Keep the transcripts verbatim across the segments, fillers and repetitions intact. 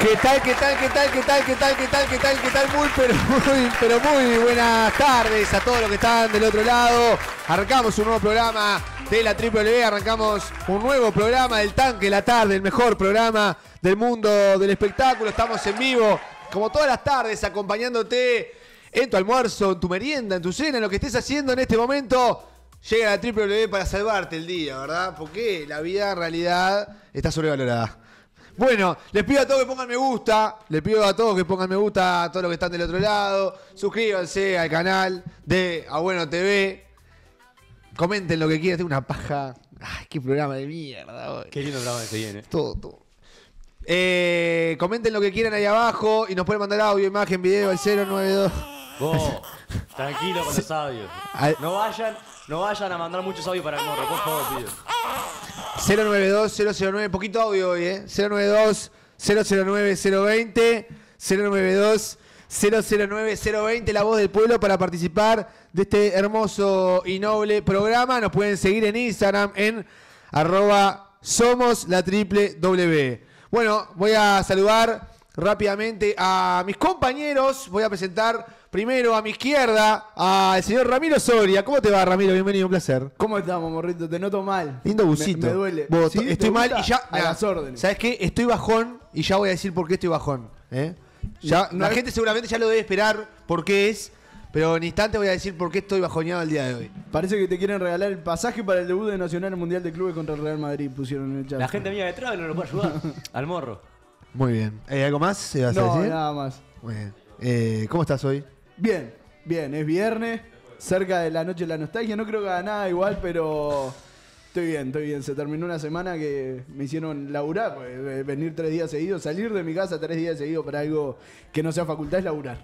¿Qué tal, qué tal, qué tal, qué tal, qué tal, qué tal, qué tal, qué tal? Muy, pero muy, pero muy buenas tardes a todos los que están del otro lado. Arrancamos un nuevo programa de la Triple B, arrancamos un nuevo programa del Tanque la Tarde, el mejor programa del mundo del espectáculo. Estamos en vivo, como todas las tardes, acompañándote en tu almuerzo, en tu merienda, en tu cena, en lo que estés haciendo en este momento. Llega la Triple B para salvarte el día, ¿verdad? Porque la vida en realidad está sobrevalorada. Bueno, les pido a todos que pongan me gusta, les pido a todos que pongan me gusta a todos los que están del otro lado, suscríbanse al canal de Abueno T V, comenten lo que quieran, tengo una paja, ay, qué programa de mierda, hoy. Qué lindo programa que se viene. Todo, todo. Eh, comenten lo que quieran ahí abajo y nos pueden mandar audio, imagen, video al cero nueve dos. Vos, tranquilo con los audios. No vayan, no vayan a mandar muchos audios para el morro, por favor, pido. cero nueve dos cero cero nueve, poquito audio hoy, ¿eh? cero nueve dos cero cero nueve cero veinte, cero nueve dos cero cero nueve cero veinte, la voz del pueblo para participar de este hermoso y noble programa. Nos pueden seguir en Instagram en arroba somos la triple W. Bueno, voy a saludar rápidamente a mis compañeros. Voy a presentar primero a mi izquierda al señor Ramiro Soria. ¿Cómo te va, Ramiro? Bienvenido, un placer. ¿Cómo estamos, morrito? Te noto mal. Lindo busito. Me, me duele. Vos, ¿sí? Estoy mal y ya... A nah, las órdenes. ¿Sabes qué? Estoy bajón y ya voy a decir por qué estoy bajón. ¿Eh? Ya, no, la no, gente seguramente ya lo debe esperar por qué es, pero en instante voy a decir por qué estoy bajoneado el día de hoy. Parece que te quieren regalar el pasaje para el debut de Nacional en el Mundial de Clubes contra el Real Madrid, pusieron en el chat. La gente mía de Traveler no lo puede ayudar. Al morro. Muy bien. Eh, ¿Algo más se vas no, a decir? No, nada más. Muy bien. Eh, ¿Cómo estás hoy? Bien, bien. Es viernes, cerca de la noche de la nostalgia. No creo que haga nada igual, pero estoy bien, estoy bien. Se terminó una semana que me hicieron laburar, pues, venir tres días seguidos, salir de mi casa tres días seguidos para algo que no sea facultad es laburar.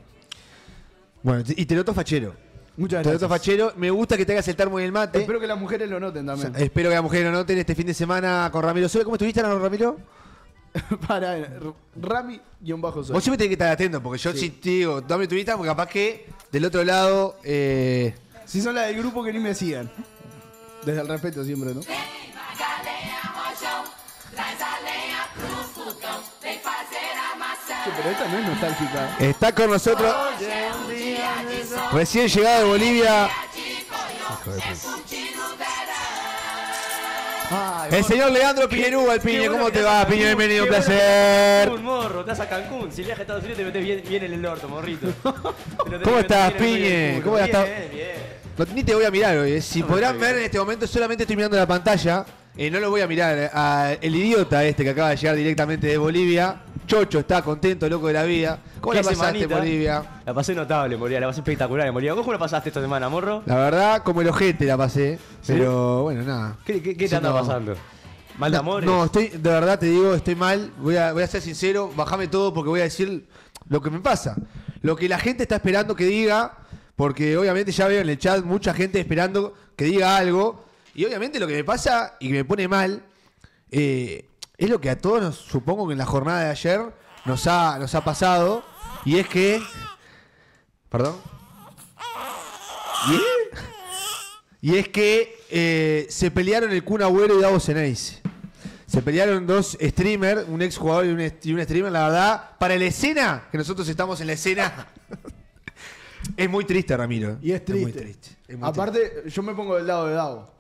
Bueno, y te noto fachero. Muchas gracias. Te noto fachero. Me gusta que te hagas el termo y el mate. Espero que las mujeres lo noten también. O sea, espero que las mujeres lo noten este fin de semana con Ramiro. ¿Sabes cómo estuviste, Ramiro? Para Rami y un bajo solo. Vos siempre tenés que estar atento, porque yo sí, sí te digo, dame tu vista, porque capaz que del otro lado. Eh... Si son las del grupo que ni me sigan. Desde el respeto siempre, ¿no? Sí, pero esta no es nostálgica. Está con nosotros. Recién llegado de Bolivia. Hijo de Ay, el bueno, señor Leandro Piñeru, al Piñe, ¿cómo te va, Piñe? Bienvenido, un placer. Cancún, morro, estás a Cancún. Si viajas a Estados Unidos te metes bien, bien en el orto, morrito. ¿Cómo estás, Piñe? ¿Cómo estás? Bien, bien. No, ni te voy a mirar hoy. Eh. Si no podrán ver en este momento, solamente estoy mirando la pantalla. Eh, no lo voy a mirar. A el idiota este que acaba de llegar directamente de Bolivia. Chocho está contento, loco de la vida. ¿Cómo la pasaste, Bolivia? La pasé notable, Bolivia. La pasé espectacular en Bolivia. ¿Cómo la pasaste esta semana, morro? La verdad, como el ojete la pasé. ¿Sí? Pero bueno, nada. ¿Qué, qué, qué te anda pasando? ¿Mal de amor? No, estoy, de verdad te digo, estoy mal. Voy a, voy a ser sincero. Bájame todo porque voy a decir lo que me pasa. Lo que la gente está esperando que diga. Porque obviamente ya veo en el chat mucha gente esperando que diga algo. Y obviamente lo que me pasa y que me pone mal... Eh, Es lo que a todos, nos, supongo que en la jornada de ayer nos ha, nos ha pasado. Y es que... Perdón. Y, y es que eh, se pelearon el Kun Agüero y Davo Xeneize. Se pelearon dos streamers, un ex jugador y un, y un streamer. La verdad, para la escena, que nosotros estamos en la escena... es muy triste, Ramiro. Y es triste. Es muy triste. Es muy Aparte, triste. Yo me pongo del lado de Davo.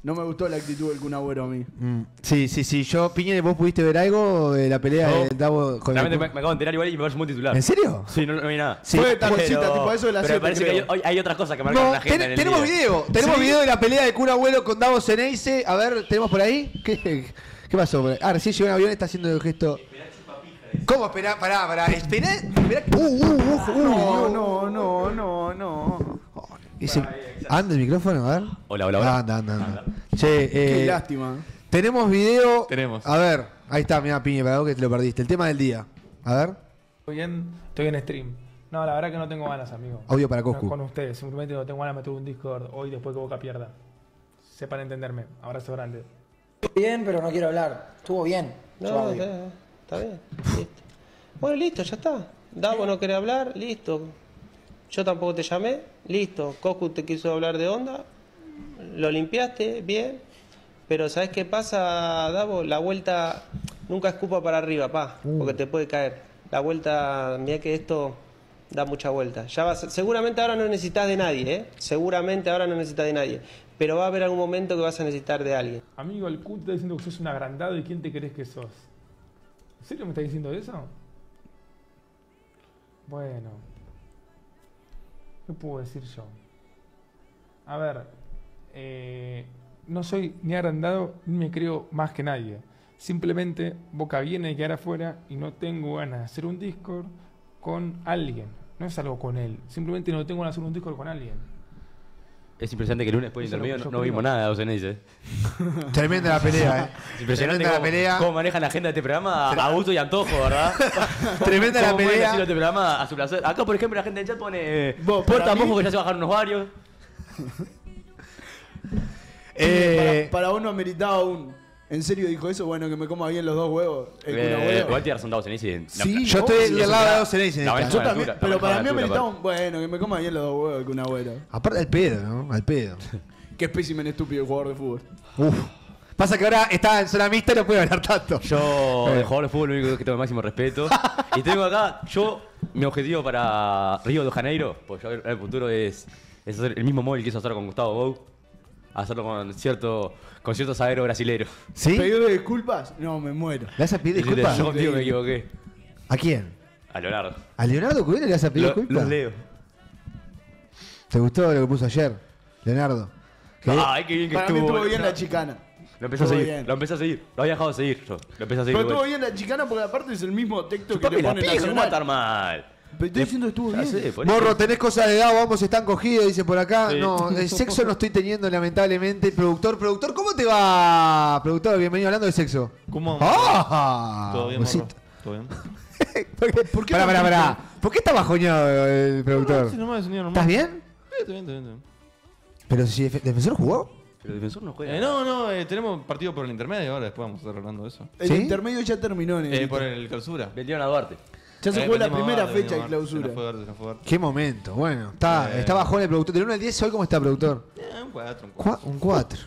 No me gustó la actitud del Kun Agüero a mí. Mm. Sí, sí, sí. Yo, Piñe, ¿vos pudiste ver algo de la pelea no. de Davo con el... me, me acabo de enterar igual y me parece muy titular. ¿En serio? Sí, no, no vi nada. Sí. Fue tan cosita, tipo eso de la serie. Pero siete, parece creo. que hay, hay otras cosas que marcan no, la gente. Ten, en el tenemos video. video. Tenemos ¿Sí? video de la pelea de Kun Agüero con Davo Xeneize. A ver, ¿tenemos por ahí? ¿Qué, qué pasó? Ah, recién llegó un avión y está haciendo el gesto. ¿Cómo esperá? Pará, pará. Esperá. Esperá. Uh, uh, uh, uh, no, no, no, no, no. Ese, anda el micrófono, a ver. Hola, hola, hola. Anda, anda, anda. anda. Che, eh, qué lástima. Tenemos video. Tenemos. A ver, ahí está, mirá, Piñe, para vos que te lo perdiste. El tema del día. A ver. Estoy bien, estoy en stream. No, la verdad que no tengo ganas, amigo. Audio para Coscu. No, con ustedes, simplemente no tengo ganas de meter un Discord hoy después que Boca pierda. Sepan entenderme. Abrazo grande. Estuvo bien, pero no quiero hablar. Estuvo bien. No, no, está, está bien. Listo. Bueno, listo, ya está. Davo no quiere hablar, listo. Yo tampoco te llamé, listo, Coscu te quiso hablar de onda, lo limpiaste, bien, pero ¿sabés qué pasa, Davo? La vuelta, nunca escupa para arriba, pa, mm. porque te puede caer. La vuelta, mirá que esto da mucha vuelta. Ya vas, seguramente ahora no necesitas de nadie, ¿eh? Seguramente ahora no necesitas de nadie. Pero va a haber algún momento que vas a necesitar de alguien. Amigo, el Kun está diciendo que sos un agrandado y ¿quién te crees que sos? ¿En serio me está diciendo eso? Bueno. ¿Qué puedo decir yo? A ver, eh, no soy ni agrandado ni me creo más que nadie. Simplemente Boca viene de quedar afuera y no tengo ganas de hacer un Discord con alguien. No es algo con él. Simplemente no tengo ganas de hacer un Discord con alguien. Es impresionante que el lunes después de intermedio no, no vimos nada, o sea, dice. Tremenda la pelea, ¿eh? Es impresionante cómo, la pelea. Cómo manejan la agenda de este programa a gusto y antojo, ¿verdad? Tremenda la pelea. Decirlo de este programa a su placer. Acá, por ejemplo, la gente del chat pone... Eh, porta mojo que ya se bajaron unos varios. eh, para, para uno meritaba un... ¿En serio dijo eso? Bueno, que me coma bien los dos huevos. Eh, igual te razón Davo Xeneize. Sí, yo estoy del lado de Davo Xeneize. Yo también, pero para mí me necesitaba un... Bueno, que me coma bien los dos huevos, Kun Agüero. Aparte al pedo, ¿no? Al pedo. Qué espécimen estúpido el jugador de fúbol. Uf. Pasa que ahora está en zona mixta y no puede hablar tanto. Yo, el jugador de fútbol, lo único que tengo el máximo respeto. Y tengo acá, yo, mi objetivo para Río de Janeiro, porque yo el futuro es, es hacer el mismo móvil que hizo hacer con Gustavo Bou. Hacerlo con cierto, con cierto sabero brasilero. ¿Sí? ¿Pedirle disculpas? No, me muero. ¿Le vas a pedir disculpas? Yo contigo me equivoqué. ¿A quién? A Leonardo. ¿A Leonardo Coelho le vas a pedir lo, disculpas? Los leo. ¿Te gustó lo que puso ayer, Leonardo? ¿Qué? Ay, qué bien que para estuvo. Para mí estuvo bien la chicana. Lo empecé, a seguir, lo empecé a seguir, lo había dejado de seguir yo. Lo empecé a seguir. Pero estuvo bien la chicana porque aparte es el mismo texto yo que le pone Nacional. No va a estar mal. Pero estoy diciendo que estuvo bien. Morro, tenés cosas de Davo, ambos están cogidos, dice por acá. Sí. No, el sexo no estoy teniendo, lamentablemente. Productor, productor, ¿cómo te va? Productor, bienvenido hablando de sexo. ¿Cómo? ¡Ah! ¿Todo bien, Morro? ¿Todo bien? ¿Por qué, ¿Por qué pará, pará, pará. ¿Por qué está bajoñado el productor? No, no, no, no, no, no. ¿Estás bien? Sí, estoy bien, estoy bien, estoy bien. ¿Pero si el defensor jugó? Pero el defensor no juega. Eh, no, no, eh, tenemos partido por el intermedio ahora, después vamos a estar hablando de eso. El ¿Sí? intermedio ya terminó. En el eh, por el clausura. Vendieron a Duarte. Ya se eh, fue la primera Duarte, fecha de clausura. No fue Duarte, no fue Duarte. Qué momento. Bueno, está, eh, está bajón el productor. Del uno al diez, ¿hoy cómo está el productor? Eh, un cuatro. Un cuatro.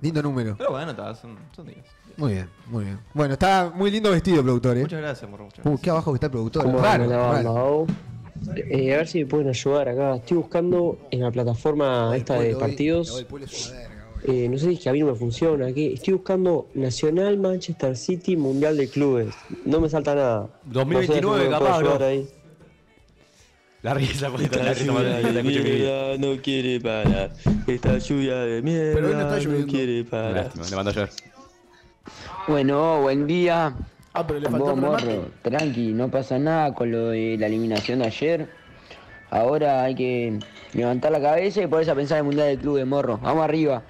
Lindo número. Pero bueno, está, son días. Muy bien, muy bien. Bueno, está muy lindo vestido el productor, ¿eh? Muchas gracias, Morro. Muchas gracias. Uh, qué abajo que está el productor. Claro, claro. Eh, a ver si me pueden ayudar acá. Estoy buscando en la plataforma ver, esta de hoy, partidos. Eh, no sé si es que a mí no me funciona. ¿Qué? Estoy buscando Nacional, Manchester City, Mundial de Clubes. No me salta nada. dos mil veintinueve, no sé si capaz, ¿no? Ahí. La risa, porque esta la risa de no quiere parar. Esta lluvia de mierda. Pero hoy no está lloviendo. No quiere parar. Lástima, le mando ayer. Bueno, buen día. Ah, pero le faltó un remate. Tranqui, no pasa nada con lo de la eliminación de ayer. Ahora hay que levantar la cabeza y ponerse a pensar en el Mundial de Clubes, Morro. Vamos arriba.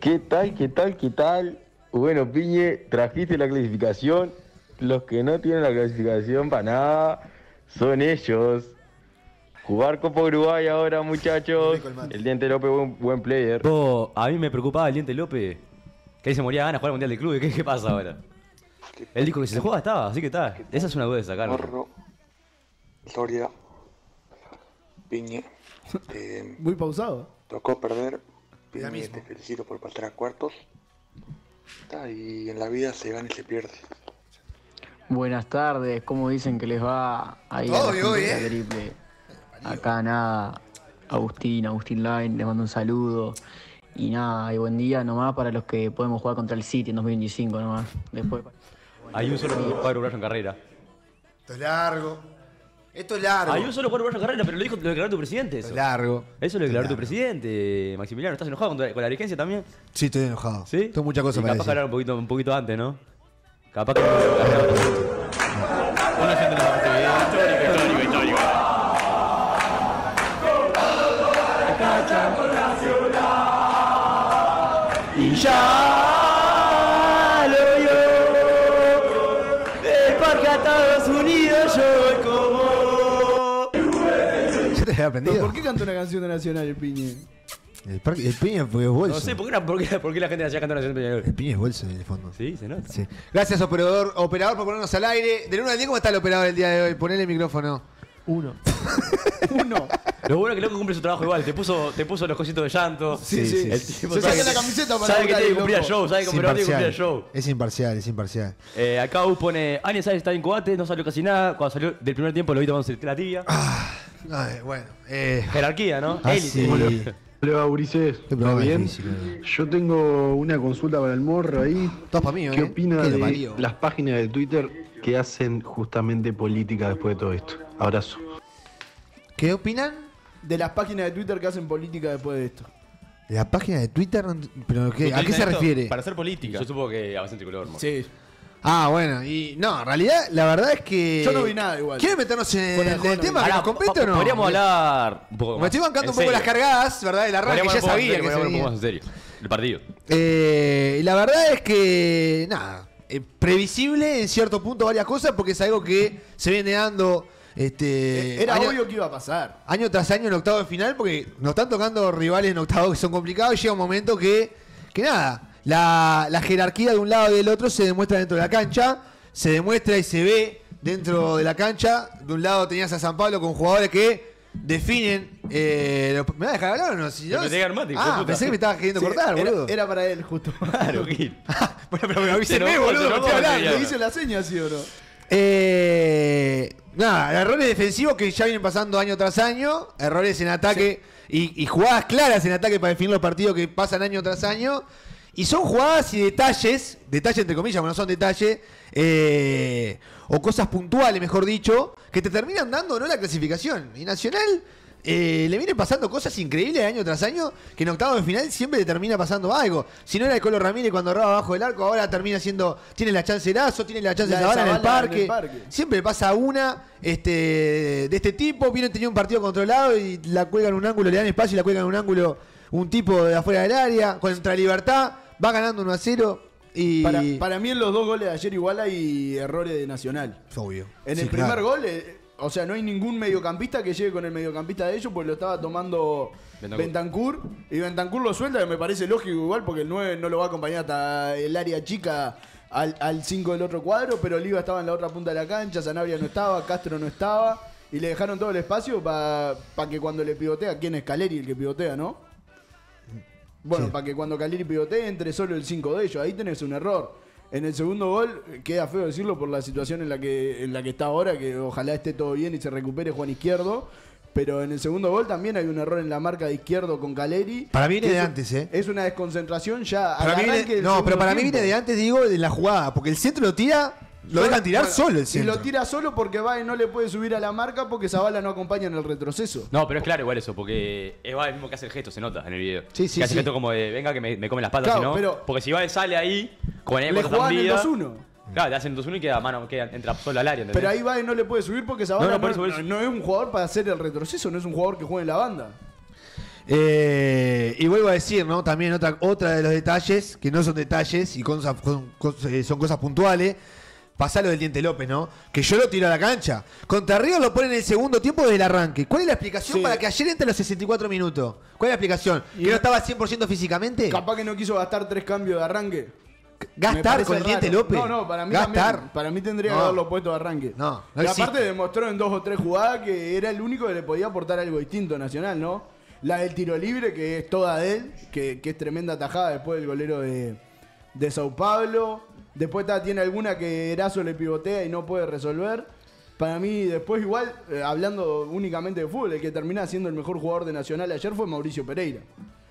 ¿Qué tal, qué tal, qué tal? Bueno, Piñe, trajiste la clasificación. Los que no tienen la clasificación para nada son ellos. Jugar Copa Uruguay ahora, muchachos. El Diente López, buen, buen player. Oh, a mí me preocupaba el Diente López. Que se moría ganas de jugar al Mundial de Clubes. ¿Qué, qué pasa ahora? Él dijo que si se juega estaba, así que está. Esa es una duda de sacar. Morro, Soria, Piñe. Eh, Muy pausado. Tocó perder. Piñe, te felicito por pasar a cuartos. Y en la vida se gana y se pierde. Buenas tardes, ¿cómo dicen que les va ahí oh, a la oh, eh. triple? Acá nada, Agustín, Agustín Line, les mando un saludo. Y nada, y buen día nomás para los que podemos jugar contra el City en dos mil veinticinco nomás. Después, bueno, hay un solo cuadro uruguayo en carrera. Esto es largo. Esto es largo. Hay un solo cuadro uruguayo en carrera, pero lo dijo, lo declaró tu presidente eso. Esto es largo. Eso lo declaró tu presidente, Maximiliano. ¿Estás enojado con, tu, con la dirigencia también? Sí, estoy enojado. ¿Sí? Tengo muchas cosas y para capaz decir. Capaz que hablar un poquito, un poquito antes, ¿no? Capaz que... Una gente no va a y ya lo vio, es porque a Estados Unidos yo voy como... ¿Ya te había aprendido? ¿Por qué canta una canción de Nacional el Piñe? El, parque, el Piñe fue bolso. No sé, ¿por qué, por qué, por qué la gente hacía cantar una canción de Peñarol? El Piñe es bolso en el fondo. Sí, se nota. Sí. Gracias, operador, operador por ponernos al aire. Del uno al diez, ¿cómo está el operador el día de hoy? Ponele el micrófono. Uno. Uno. Lo bueno es que Loco cumple su trabajo igual. Te puso, te puso los cositos de llanto. Sí, sí. El tipo, se sabe que, la camiseta para sabe que tiene que cumplir el show. Sabe que tiene que cumplir el show. Es imparcial, es imparcial. Eh, acá U pone... Áñez está en combate, no salió casi nada. Cuando salió del primer tiempo lo vi tomando la tibia. Ah, ay, bueno. Eh, Jerarquía, ¿no? Ah, élite. Sí. Bueno. Hola, Ulises. ¿Está bien? Yo tengo una consulta para el morro ahí. Para mí, ¿eh? ¿Qué opina ¿Qué de las páginas de Twitter que hacen justamente política después de todo esto? Abrazo. ¿Qué opinan? De las páginas de Twitter que hacen política después de esto. ¿De las páginas de Twitter? ¿Pero qué? ¿A qué se refiere? Para hacer política. Yo supongo que avanza en tricolor, morro. Sí. Ah, bueno, y no, en realidad, la verdad es que... Yo no vi nada igual. ¿Quieren meternos en bueno, el, el no tema vi. que nos compete o no? Podríamos hablar un poco más. Me estoy bancando un poco las cargadas, ¿verdad? De la rama que ya sabía que se venía. Un poco más en serio, el partido. Eh, la verdad es que, nada, eh, previsible en cierto punto varias cosas porque es algo que se viene dando... Este, Era año, obvio que iba a pasar. Año tras año en octavo de final porque nos están tocando rivales en octavo que son complicados y llega un momento que, que nada... La, la jerarquía de un lado y del otro se demuestra dentro de la cancha, se demuestra y se ve dentro de la cancha. De un lado tenías a San Pablo con jugadores que definen... Eh, los, ¿Me vas a dejar hablar o no? Si no me pegué armático, ah, pensé que me estabas queriendo sí, cortar, era, boludo. Era para él, justo. Claro, Gil. Bueno, pero me avísenme, boludo, no estoy hablando. Le hice la seña así, bro. Eh, nada, errores defensivos que ya vienen pasando año tras año, errores en ataque sí. y, y jugadas claras en ataque para definir los partidos que pasan año tras año. Y son jugadas y detalles, detalles entre comillas, bueno, son detalles, eh, o cosas puntuales, mejor dicho, que te terminan dando no la clasificación. Y Nacional eh, le viene pasando cosas increíbles año tras año, que en octavos de final siempre te termina pasando algo. Si no era el Colo Ramírez cuando erraba abajo del arco, ahora termina siendo, tiene la chance de Erazo, tiene la chance la de Zavala en el parque. En el parque. Siempre pasa una este, de este tipo, viene teniendo un partido controlado y la cuelgan en un ángulo, le dan espacio y la cuelgan en un ángulo un tipo de afuera del área, contra Libertad. Va ganando uno a cero y... Para, para mí en los dos goles de ayer igual hay errores de Nacional. Obvio. En sí, el primer claro. gol, eh, o sea, no hay ningún mediocampista que llegue con el mediocampista de ellos porque lo estaba tomando Bentancur. Bentancur y Bentancur lo suelta, que me parece lógico igual porque el nueve no lo va a acompañar hasta el área chica al, al cinco del otro cuadro, pero Oliva estaba en la otra punta de la cancha, Sanabria no estaba, Castro no estaba y le dejaron todo el espacio para pa que cuando le pivotea, ¿quién es Caleri el que pivotea, no? Bueno, sí. para que cuando Caleri pivotee entre solo el cinco de ellos. Ahí tenés un error. En el segundo gol, queda feo decirlo por la situación en la que en la que está ahora, que ojalá esté todo bien y se recupere Juan Izquierdo. Pero en el segundo gol también hay un error en la marca de Izquierdo con Caleri. Para mí viene de antes, ¿eh? Es una desconcentración ya. Para mí viene, no, pero para tiempo. mí viene de antes, digo, de la jugada. Porque el centro lo tira... Lo dejan tirar bueno, solo el centro. Y lo tira solo porque Baez no le puede subir a la marca porque Zavala no acompaña en el retroceso. No, pero es claro igual eso, porque es Baez mismo que hace el gesto, se nota en el video. Sí, sí, que hace sí. el gesto como de, venga que me, me come las patas, claro, si no. Pero porque si Baez sale ahí, con el dos uno. Claro, te hacen dos uno y queda mano, queda, entra solo al área. ¿Entendés? Pero ahí Baez no le puede subir porque Zavala no, no, no, no es un jugador para hacer el retroceso, no es un jugador que juegue en la banda. Eh, y vuelvo a decir, ¿no? También otra, otra de los detalles, que no son detalles y cosas, son, cosas, son cosas puntuales. Pasá lo del Diente López, ¿no? Que yo lo tiro a la cancha. Contra River lo ponen en el segundo tiempo desde el arranque. ¿Cuál es la explicación sí. para que ayer entre los sesenta y cuatro minutos? ¿Cuál es la explicación? ¿Que no estaba cien por ciento físicamente? Capaz que no quiso gastar tres cambios de arranque. ¿Gastar con el Diente López? No, no, para mí gastar. También, para mí tendría no. que haberlo puesto de arranque. No, no y aparte demostró en dos o tres jugadas que era el único que le podía aportar algo distinto a Nacional, ¿no? La del tiro libre, que es toda de él, que, que es tremenda tajada después del golero de, de Sao Paulo. Después Tata tiene alguna que Erazo le pivotea y no puede resolver. Para mí, después igual, eh, hablando únicamente de fútbol, el que termina siendo el mejor jugador de Nacional ayer fue Mauricio Pereira.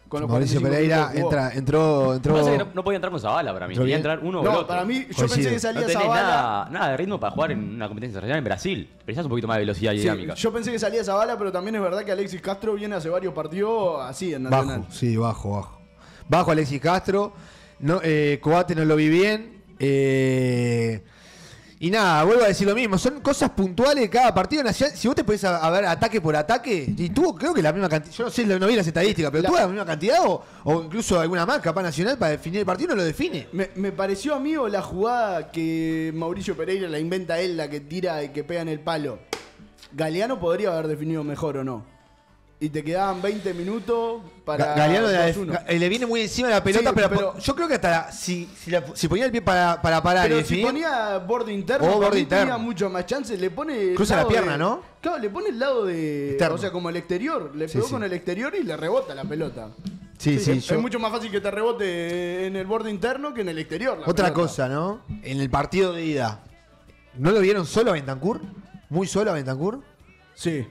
Con los Mauricio Pereira entra, entró... entró no, no, no podía entrar con Zavala para mí, podía entrar uno no, o el otro. Para mí, yo Coincide. pensé que salía no Zavala... Nada, nada de ritmo para jugar en una competencia internacional en Brasil. Precisas un poquito más de velocidad y sí, dinámica. Yo pensé que salía Zavala, pero también es verdad que Alexis Castro viene hace varios partidos así en Nacional. Bajo, sí, bajo, bajo. Bajo Alexis Castro. No, eh, Coate no lo vi bien. Eh, y nada, vuelvo a decir lo mismo. Son cosas puntuales de cada partido. Si vos te ponés a, a ver ataque por ataque, y tuvo creo que la misma cantidad. Yo no sé, no vi las estadísticas, pero la... tuvo la misma cantidad o, o incluso alguna marca para Nacional para definir el partido, no lo define. Me, me pareció a mí o la jugada que Mauricio Pereira la inventa él, la que tira y que pega en el palo. Galeano podría haber definido mejor o no. y te quedaban veinte minutos para... Galeano le viene muy encima de la pelota, sí, pero, pero yo creo que hasta la, si, si, la, si ponía el pie para, para parar pero y definir, si ponía borde interno, oh, borde interno, tenía mucho más chances. Le pone... Cruza la pierna, de, ¿no? Claro, le pone el lado de... Externo. O sea, como el exterior. Le sí, pegó sí. con el exterior y le rebota la pelota. Sí, sí, sí, es yo... mucho más fácil que te rebote en el borde interno que en el exterior. Otra pelota. Cosa, ¿no? En el partido de ida, ¿no lo vieron solo a Bentancur? ¿Muy solo a Bentancur? Sí.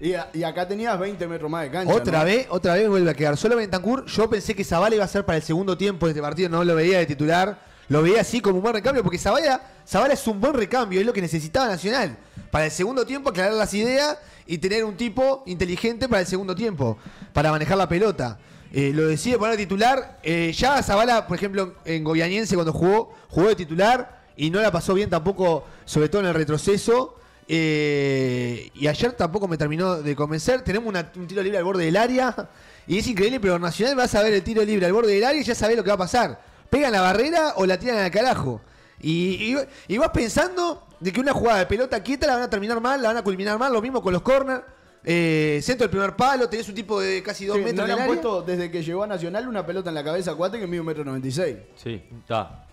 Y, a, y acá tenías veinte metros más de cancha. Otra ¿no? vez, otra vez vuelve a quedar solo Bentancur. Yo pensé que Zavala iba a ser para el segundo tiempo de este partido. No lo veía de titular. Lo veía así como un buen recambio. Porque Zavala, Zavala es un buen recambio. Es lo que necesitaba Nacional. Para el segundo tiempo aclarar las ideas y tener un tipo inteligente para el segundo tiempo. Para manejar la pelota. Eh, lo decide poner de titular. Eh, ya Zavala, por ejemplo, en Gobianiense cuando jugó, jugó de titular. Y no la pasó bien tampoco, sobre todo en el retroceso. Eh, y ayer tampoco me terminó de convencer. Tenemos una, un tiro libre al borde del área. Y es increíble, pero Nacional va a saber el tiro libre al borde del área y ya sabe lo que va a pasar. Pegan la barrera o la tiran al carajo. Y, y, y vas pensando de que una jugada de pelota quieta la van a terminar mal, la van a culminar mal. Lo mismo con los corners. Eh, centro del primer palo, tenés un tipo de casi dos sí, metros. No le han área. Puesto desde que llegó a Nacional una pelota en la cabeza a Cuate que mide un metro noventa y seis. Sí, está.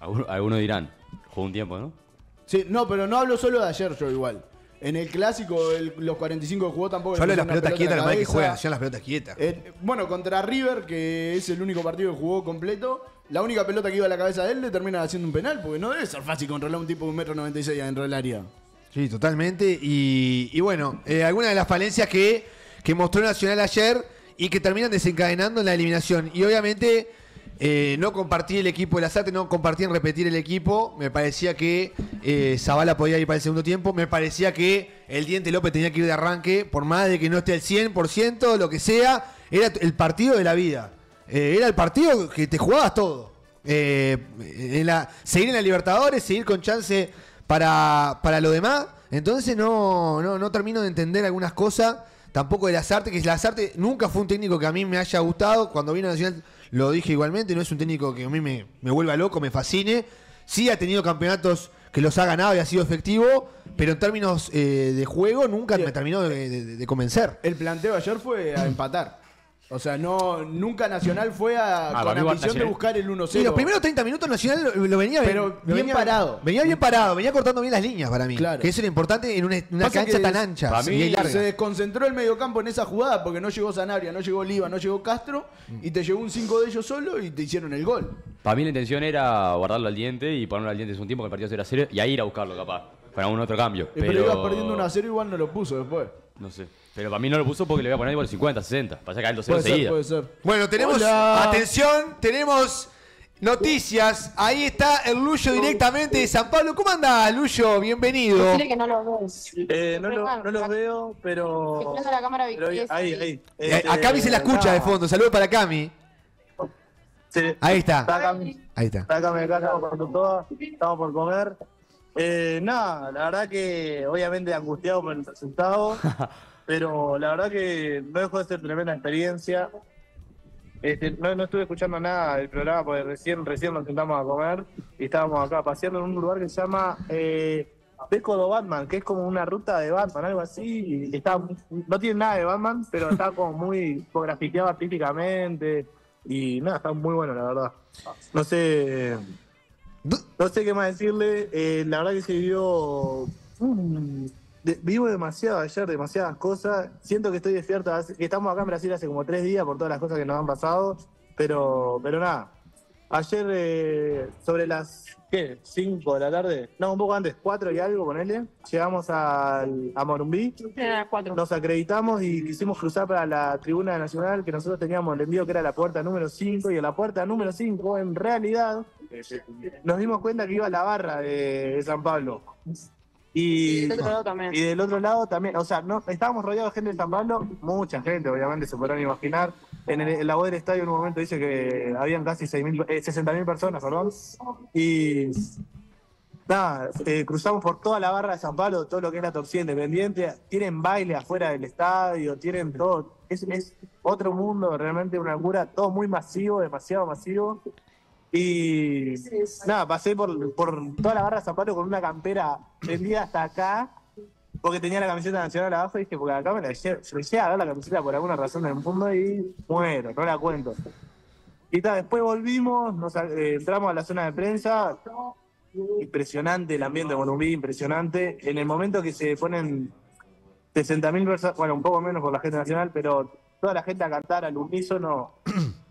Algunos dirán, jugó un tiempo, ¿no? Sí, no, pero no hablo solo de ayer yo igual. En el clásico, el, los cuarenta y cinco que jugó tampoco... Yo hablo de las pelotas quietas, la madre que juega, ya las pelotas quietas. Eh, bueno, contra River, que es el único partido que jugó completo, la única pelota que iba a la cabeza de él le termina haciendo un penal, porque no debe ser fácil controlar a un tipo de un metro noventa y seis dentro del área. Sí, totalmente. Y, y bueno, eh, algunas de las falencias que, que mostró Nacional ayer y que terminan desencadenando en la eliminación. Y obviamente... Eh, no compartí el equipo de la S A T, no compartí en repetir el equipo. Me parecía que eh, Zavala podía ir para el segundo tiempo. Me parecía que el Diente López tenía que ir de arranque. Por más de que no esté al cien por ciento, lo que sea, era el partido de la vida. eh, Era el partido que te jugabas todo. eh, en la, Seguir en la Libertadores, seguir con chance para, para lo demás. Entonces no, no, no termino de entender algunas cosas. Tampoco de Lazarte, que Lazarte nunca fue un técnico que a mí me haya gustado. Cuando vino a Nacional lo dije igualmente, no es un técnico que a mí me, me vuelva loco, me fascine. Sí ha tenido campeonatos que los ha ganado y ha sido efectivo, pero en términos eh, de juego nunca sí, me terminó de, de, de convencer. El planteo ayer fue a empatar. O sea, no nunca Nacional fue a, ah, con la ambición de buscar el uno cero. Sí, los primeros treinta minutos Nacional lo, lo venía pero bien, bien parado. Venía bien parado, venía cortando bien las líneas para mí. Claro. Que eso era importante en una, una cancha tan des, ancha. Para mí se desconcentró el mediocampo en esa jugada porque no llegó Sanabria, no llegó Oliva, no llegó Castro y te llegó un cinco de ellos solo y te hicieron el gol. Para mí la intención era guardarlo al Diente y ponerlo al Diente hace un tiempo que el partido era cero y ahí ir a buscarlo capaz. Para un otro cambio. Pero, pero ibas perdiendo uno a cero igual no lo puso después. No sé. Pero para mí no lo puso porque le voy a poner igual cincuenta, sesenta. Pasa que el dos cero seguido. Puede ser. Bueno, tenemos... Hola. Atención, tenemos noticias. Ahí está el Luyo directamente de San Pablo. ¿Cómo andás, Luyo? Bienvenido. Que no los ves. Eh, no, lo, no los veo, pero... La cámara, pero ahí, ahí, ahí. Este, a Cami se la escucha de fondo. Saludos para Cami. Sí. Ahí está. Está Cami. Ahí está. Está Cami acá, estamos por todas. Estamos por comer. Eh, nada, la verdad que obviamente angustiado por el resultado. Pero la verdad que no dejó de ser tremenda experiencia. Este, no, no estuve escuchando nada del programa porque recién, recién nos sentamos a comer y estábamos acá paseando en un lugar que se llama eh, Beco do Batman, que es como una ruta de Batman, algo así. Y está, no tiene nada de Batman, pero está como muy grafiqueado artísticamente. Y nada, está muy bueno, la verdad. No sé, no sé qué más decirle. Eh, la verdad que se vivió... Mm, De, vivo demasiado ayer, demasiadas cosas. Siento que estoy despierto, que estamos acá en Brasil hace como tres días por todas las cosas que nos han pasado. Pero pero nada, ayer eh, sobre las ¿qué? cinco de la tarde, no, un poco antes, cuatro y algo, ponele, llegamos al, a Morumbí, nos acreditamos y quisimos cruzar para la tribuna nacional que nosotros teníamos el envío, que era la puerta número cinco, y en la puerta número cinco, en realidad, nos dimos cuenta que iba la barra de, de San Pablo. Y, y, del otro lado también. y del otro lado también, o sea, no estábamos rodeados de gente de San Pablo, mucha gente, obviamente, se podrán imaginar. En, el, en la voz del estadio en un momento dice que habían casi eh, sesenta mil personas, perdón. Y nada, eh, cruzamos por toda la barra de San Pablo, todo lo que es la torcida independiente. Tienen baile afuera del estadio, tienen todo. Es, es otro mundo, realmente una locura, todo muy masivo, demasiado masivo. Y nada, pasé por, por toda la barra de San Pablo con una campera prendida hasta acá, porque tenía la camiseta nacional abajo y dije, porque acá me la llegué a agarrar la camiseta por alguna razón en el mundo y muero, no la cuento. Y ta, después volvimos, nos, eh, entramos a la zona de prensa, impresionante el ambiente de Morumbí, impresionante. En el momento que se ponen sesenta mil personas, bueno, un poco menos por la gente nacional, pero toda la gente a cantar al unísono,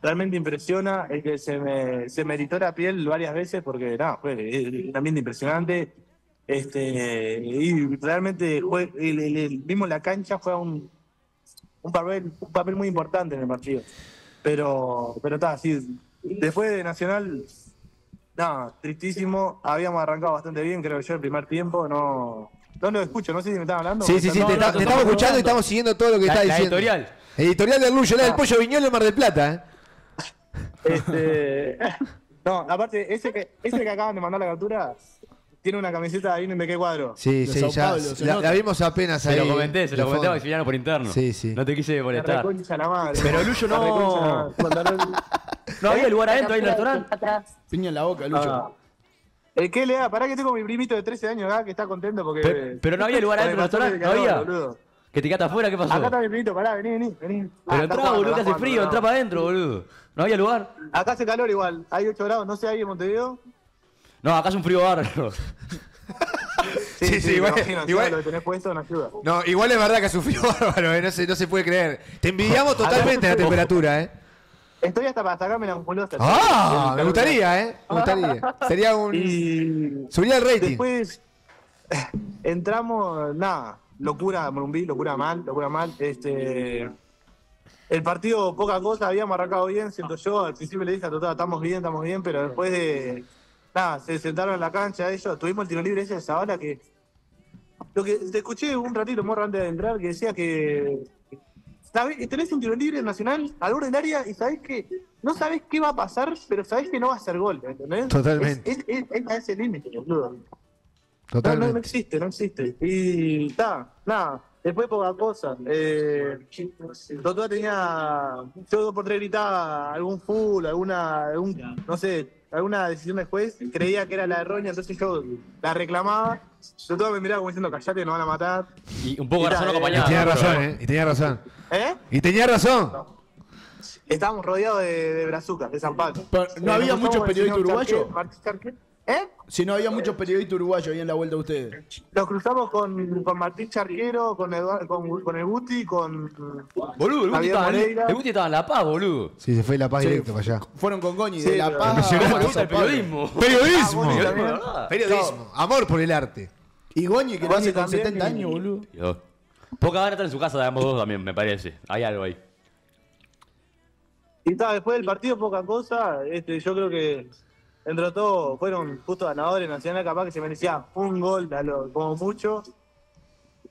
realmente impresiona. El que se me, se me eritó la piel varias veces porque, nada, no, fue un ambiente impresionante. Este, y realmente fue, el, el, el, vimos la cancha, fue un, un, papel, un papel muy importante en el partido. Pero pero está, sí, después de Nacional, nada, tristísimo, habíamos arrancado bastante bien, creo yo, el primer tiempo, no no lo escucho, no sé si me están hablando. Sí, sí, sí, no, te, no, está, no, te no, estamos no, escuchando y estamos siguiendo todo lo que estás diciendo. Editorial. Editorial de Lucho, la del Pollo Viñolo en Mar del Plata. ¿Eh? Este, no, aparte, ese que, ese que acaban de mandar la captura... Tiene una camiseta, ¿vienen de qué cuadro? Sí, sí, ya la, la vimos apenas ahí. Se lo comenté, se lo comenté a Maximiliano por interno. Sí, sí. No te quise molestar. La madre. Pero Lucho no... No había lugar adentro, hay un restaurante. Piña en la boca, Lucho. Ah. ¿El qué le da? Pará que tengo mi primito de trece años acá que está contento porque... Pero, pero no había lugar adentro del restaurante, no había. Boludo. Que te quedaste afuera, ¿qué pasó? Acá está mi primito, pará, vení, vení, vení. Pero entrá, boludo, que hace frío, entrá para adentro, boludo. No había lugar. Acá hace calor igual, hay ocho grados, no sé ahí en Montevideo. No, acá es un frío bárbaro. Sí, sí, sí, igual, imagino, igual lo tenés puesto no ayuda. No, igual es verdad que es un frío bárbaro, eh, no, se, no se puede creer. Te envidiamos totalmente la temperatura, ¿eh? Estoy hasta para sacarme la musculosa. ¡Ah! Me gustaría, ¿eh? Me gustaría. Sería un... Y... Subiría el rating. Después entramos, nada, locura Morumbí, locura mal, locura mal. Este... El partido, poca cosa, habíamos arrancado bien, siento yo. Al principio le dije a Tata, estamos bien, estamos bien, pero después de... Nada, se sentaron en la cancha ellos, tuvimos el tiro libre ese de Zavala que... Lo que te escuché un ratito morro antes de entrar que decía que... ¿sabés? Tenés un tiro libre nacional al borde del área y sabés que... No sabés qué va a pasar, pero sabés que no va a ser gol, ¿entendés? Totalmente. Es, es, es, es a ese límite, boludo. Totalmente. No, no, no existe, no existe. Y... está, nada. Después poca cosa. Eh, Totó tenía... Yo dos por tres gritaba algún full, alguna... Algún, no sé... alguna decisión del juez, creía que era la errónea, entonces yo la reclamaba. Yo todo me miraba como diciendo, callate, nos van a matar. Y un poco de razón acompañada. Y tenía razón, ¿eh? Y tenía razón. ¿Eh? Y tenía razón. No. Estábamos rodeados de, de brazucas, de San Pablo. Pero, ¿no eh, había muchos periodistas uruguayos? ¿Eh? Si no había muchos periodistas uruguayos ahí en la vuelta de ustedes. Nos cruzamos con, con Martín Charquero, con, Eduard, con, con el Guti, con... Boludo, el Guti, estaba, el Guti estaba en La Paz, boludo. Sí, se fue de La Paz sí, directo para allá. Fueron con Goñi sí, de La Paz. ¿Cómo le gusta el periodismo? ¡Periodismo! Ah, periodismo. Periodismo. Amor por el arte. Y Goñi, que lo hace con setenta años, boludo. Dios. Poca gana estar en su casa de ambos dos también, me parece. Hay algo ahí. Y está, después del partido, poca cosa. Este, yo creo que... Entre todo, fueron justo ganadores, Nacional capaz que se merecía un gol, como mucho.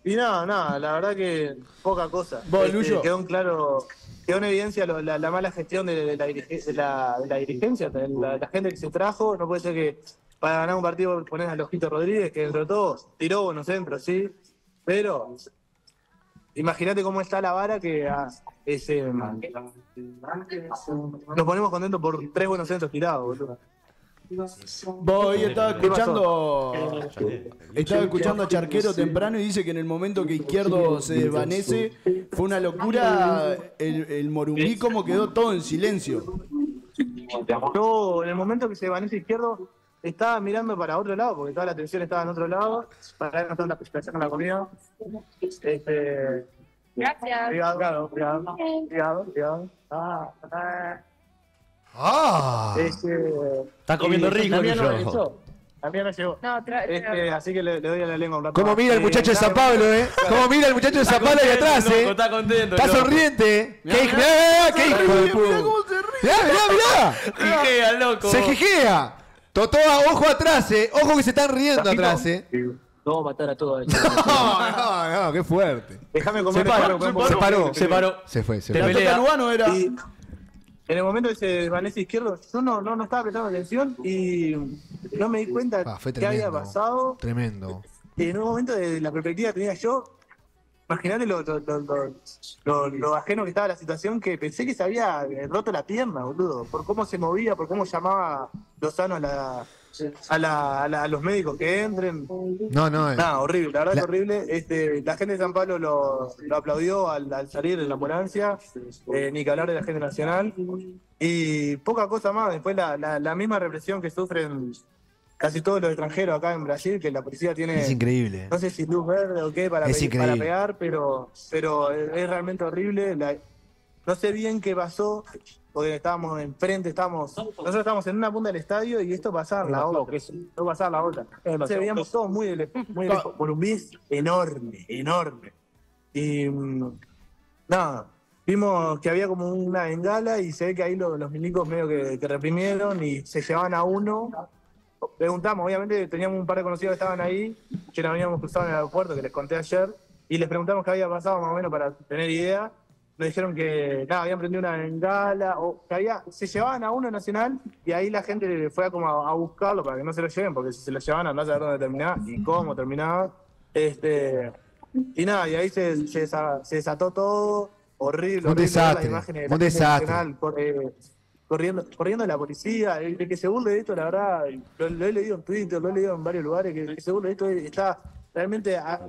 Y nada, nada, la verdad que poca cosa. Este, Lucho. Quedó en claro, quedó en evidencia lo, la, la mala gestión de, de, la, de, la, de la dirigencia, de la, la gente que se trajo. No puede ser que para ganar un partido ponés a Lojito Rodríguez, que entre todos tiró buenos centros, sí. Pero imagínate cómo está la vara que... Ah, ese, nos ponemos contentos por tres buenos centros tirados, boludo. Voy, estaba escuchando estaba escuchando a Charquero temprano y dice que en el momento que Izquierdo se desvanece fue una locura el, el Morumbí, como quedó todo en silencio. Yo, en el momento que se desvanece Izquierdo, estaba mirando para otro lado, porque toda la atención estaba en otro lado, para ver no tanta presión en la comida. Este, gracias. Cuidado, cuidado, cuidado, cuidado. Ah, ah. ¡Ah! Este, está comiendo rico, también no llegó. También no llegó. No, este, así que le, le doy a la lengua un rato. ¿Cómo mira el muchacho eh, de San Pablo, eh? ¿Cómo mira el muchacho de San Pablo ahí atrás, loco, eh? Está contento. Está loco. Sonriente. Mirá, mirá, mirá, qué hijo de puta. Mirá, mirá, mirá. Jejea, loco. Se jejea. Totó, ojo atrás, eh. Ojo que se están riendo ¿Tapito? Atrás, eh. No vamos a matar a todos. No, no, no, qué fuerte. Déjame comer. Se paró, se paró. Se paró. Se fue, se fue. El Lugano era... En el momento que se desvanece Izquierdo, yo no, no, no estaba prestando atención y no me di cuenta ah, tremendo, que había pasado. Tremendo. En un momento de la perspectiva que tenía yo, imaginate lo, lo, lo, lo, lo, lo ajeno que estaba la situación, que pensé que se había roto la pierna, boludo, por cómo se movía, por cómo llamaba Lozano a la, a, la, a, la, a los médicos que entren. No, no. Nada, eh, horrible, la verdad la... es horrible. Este, la gente de San Pablo lo, lo aplaudió al, al salir de la ambulancia, eh, ni que hablar de la gente nacional. Y poca cosa más, después la, la, la misma represión que sufren casi todos los extranjeros acá en Brasil, que la policía tiene... Es increíble. No sé si luz verde o qué para, pe para pegar, pero, pero es realmente horrible. La, no sé bien qué pasó, porque estábamos enfrente, estábamos, nosotros estábamos en una punta del estadio y esto pasaba a la otra. Esto pasaba a la otra. Entonces veíamos todos muy lejos. Muy lejos. Morumbí es enorme, enorme. Y nada, vimos que había como una bengala y se ve que ahí los, los milicos medio que, que reprimieron y se llevaban a uno. Preguntamos, obviamente teníamos un par de conocidos que estaban ahí, que nos habíamos cruzado en el aeropuerto, que les conté ayer, y les preguntamos qué había pasado más o menos para tener idea. Nos dijeron que nada, habían prendido una bengala, o que había, se llevaban a uno nacional, y ahí la gente fue a, como a, a buscarlo para que no se lo lleven, porque si se lo llevaban a no saber dónde terminaba y cómo terminaba. Este, y nada, y ahí se, se, desa, se desató todo, horrible, horrible, un desastre, las imágenes de la un desastre. Nacional, porque, corriendo, corriendo la policía, el, el que se burle de esto, la verdad, lo, lo he leído en Twitter, lo he leído en varios lugares, que el que se burle de esto está realmente... A,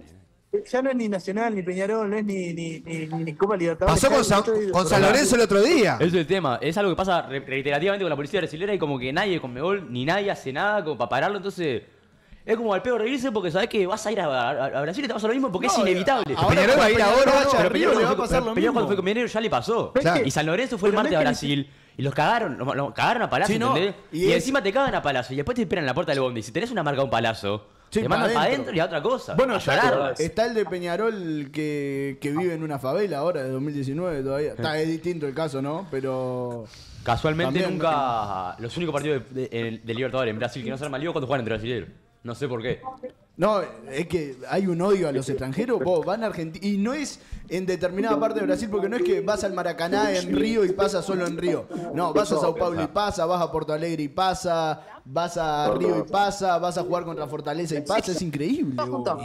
ya no es ni Nacional, ni Peñarol, no es ni, ni, ni, ni Copa Libertadores. Pasó con, Sa estoy... con San Lorenzo el otro día. Es el tema, es algo que pasa reiterativamente con la policía brasilera y como que nadie con Mebol, ni nadie hace nada como para pararlo, entonces... Es como al peor reírse porque sabés que vas a ir a, a, a Brasil y te pasa lo mismo porque no, es inevitable. Peñarol va a ir ahora, pero Peñarol le va a pasar lo mismo. Peñarol cuando fue con Mineiro ya le pasó. Claro. Y San Lorenzo fue pero el martes no a Brasil. Y los cagaron, los, los cagaron a palazo, sí, ¿entendés? No. Y, y es... encima te cagan a palazo y después te esperan en la puerta del bondi. Si tenés una marca un palazo, sí, te mandan para adentro y a otra cosa. Bueno, está, está el de Peñarol que, que vive en una favela ahora de dos mil diecinueve todavía. Está, es distinto el caso, ¿no? Pero... Casualmente también, nunca... Los únicos partidos de, de, de Libertadores en Brasil que no se arman lío cuando juegan entre brasileños. No sé por qué. No, es que hay un odio a los extranjeros. Vos van a Argentina. Y no es en determinada parte de Brasil, porque no es que vas al Maracaná en Río y pasa solo en Río. No, vas a Sao Paulo y pasa, vas a Porto Alegre y pasa, vas a Río y pasa, vas a jugar contra Fortaleza y pasa. Es increíble.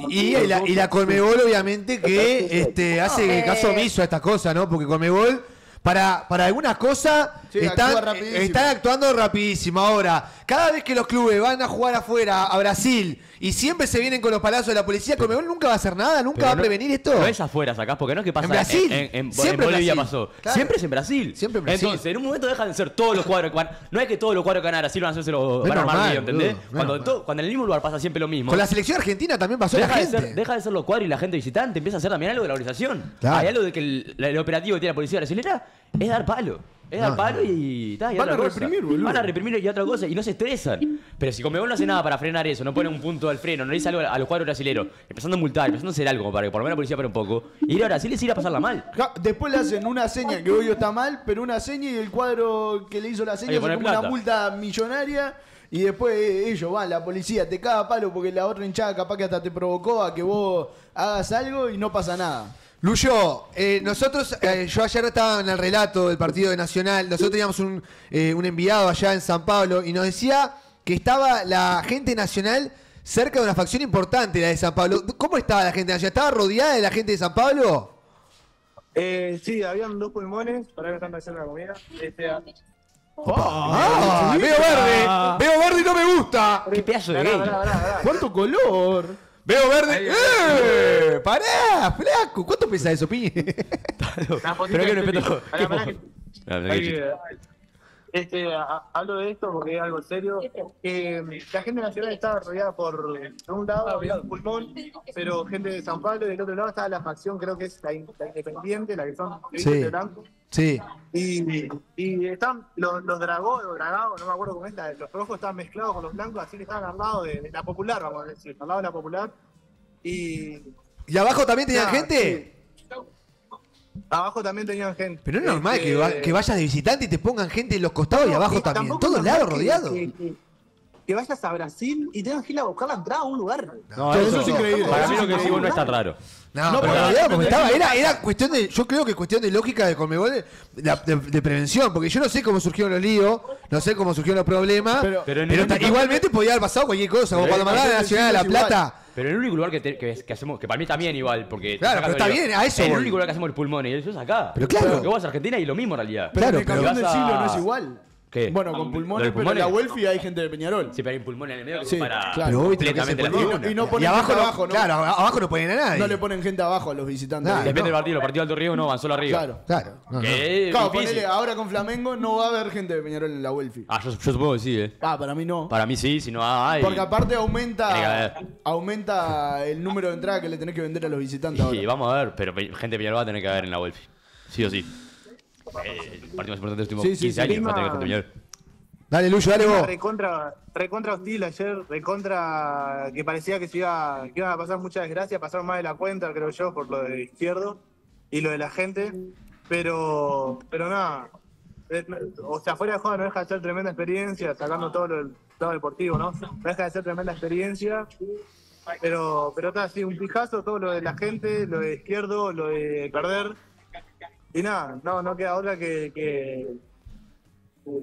Y, y, la, y la Conmebol, obviamente, que este, hace caso omiso a estas cosas, ¿no? Porque Conmebol... Para, para algunas cosas sí, están, actúa están actuando rapidísimo. Ahora, cada vez que los clubes van a jugar afuera, a Brasil, y siempre se vienen con los palazos de la policía, Conmebol nunca va a hacer nada, nunca pero va a no, prevenir esto. No es afuera, sacás, porque no es que pasa en Brasil. En, en, en, siempre en Bolivia en Brasil. Pasó. Claro. Siempre es en Brasil. Siempre en Brasil. Entonces, en un momento dejan de ser todos los cuadros que van. No es que todos los cuadros que van a Brasil van a hacerse los. No van a armar normal, ¿entendés? Dude, no cuando, todo, cuando en el mismo lugar pasa siempre lo mismo. Con la selección argentina también pasó deja la gente. De ser, deja de ser los cuadros y la gente visitante, empieza a hacer también algo de la organización. Claro. Hay algo de que el, el operativo que tiene la policía brasilera. Es dar palo, es no, dar palo no. y, ta, y van a cosa. reprimir, boludo. Van a reprimir y otra cosa, y no se estresan. Pero si Conmebol no hace nada para frenar eso, no pone un punto al freno, no le dice algo a los cuadros brasileros, empezando a multar, empezando a hacer algo para que por lo menos la policía pare un poco, y ir a Brasil es ir a pasarla mal. Ja, después le hacen una seña, que hoy está mal, pero una seña y el cuadro que le hizo la seña se pone una multa millonaria. Y después ellos van, la policía te caga palo porque la otra hinchada capaz que hasta te provocó a que vos hagas algo y no pasa nada. Luyo, eh, nosotros, eh, yo ayer estaba en el relato del partido de Nacional, nosotros teníamos un, eh, un enviado allá en San Pablo y nos decía que estaba la gente nacional cerca de una facción importante, la de San Pablo. ¿Cómo estaba la gente nacional? ¿Estaba rodeada de la gente de San Pablo? Eh, sí, habían dos pulmones, para que están haciendo la comida. Este, Oh, ah, veo verde, veo verde y no me gusta. Qué pedazo de gay. ¿Cuánto color? Veo verde. ¡Eh! ¡Pará, flaco! ¿Cuánto pesa eso, Piñe? Pero que no respeto. Este, a, hablo de esto porque es algo serio. Eh, la gente nacional estaba rodeada por, de un lado, había un pulmón, pero gente de San Pablo, y del otro lado estaba la facción, creo que es la, in, la independiente, la que son sí. de blanco. Sí. Y, y están los, los dragos, los dragados, no me acuerdo cómo es, la, los rojos estaban mezclados con los blancos, así que estaban al lado de, de la popular, vamos a decir, al lado de la popular. ¿Y, ¿Y abajo también tenían nah, gente? Sí. Abajo también tenían gente. Pero no es normal que, que, va, que vayas de visitante y te pongan gente en los costados no, y abajo también. En todos lados rodeados. Que, que, que vayas a Brasil y tengas que ir a buscar la entrada a un lugar. No, eso, eso es increíble. Para mí lo que digo no está raro. No, no pero pero rodeado, porque estaba, era, era cuestión de, yo creo que cuestión de lógica de Conmebol, de, de, de, de prevención, porque yo no sé cómo surgieron los líos, no sé cómo surgieron los problemas, pero, pero, pero está, igualmente podía haber pasado cualquier cosa, como Palomar, la Nacional de La Plata. Pero el único lugar que, te, que, que hacemos, que para mí también igual, porque... Claro, pero está bien, a eso el voy. Único lugar que hacemos el pulmón y eso es acá. Pero claro. Porque vos vas a Argentina y lo mismo en realidad. Claro, pero, pero el campeón del siglo no es igual. ¿Qué? Bueno, con pulmones, pero en la Welfi hay gente de Peñarol. Sí, pero hay pulmones en el medio que sí, para claro, completamente la tribuna. Y no ponen y abajo, gente no, abajo, ¿no? Claro, abajo no ponen a nadie. No le ponen gente abajo a los visitantes. Claro, depende no. del partido, los partidos de Alto Río no van solo arriba. Claro, claro. No, no. Claro, ponele, ahora con Flamengo no va a haber gente de Peñarol en la Welfi. Ah, yo, yo supongo que sí, eh. Ah, para mí no. Para mí sí, si no hay. Porque aparte aumenta aumenta el número de entradas que le tenés que vender a los visitantes. Sí, ahora. Vamos a ver, pero gente de Peñarol va a tener que haber en la Welfi. Sí o sí. Eh, el partido más importante de los últimos sí, sí, quince años. Clima, dale, Lucho, dale vos. Recontra, recontra hostil ayer, recontra que parecía que se iba, que iban a pasar muchas desgracias, pasaron más de la cuenta, creo yo, por lo de Izquierdo y lo de la gente. Pero, pero nada, o sea, fuera de juego no deja de ser tremenda experiencia, sacando todo lo todo deportivo, ¿no? No deja de ser tremenda experiencia. Pero, pero está así, un pijazo, todo lo de la gente, lo de Izquierdo, lo de perder. Y nada, no, no queda otra que, que,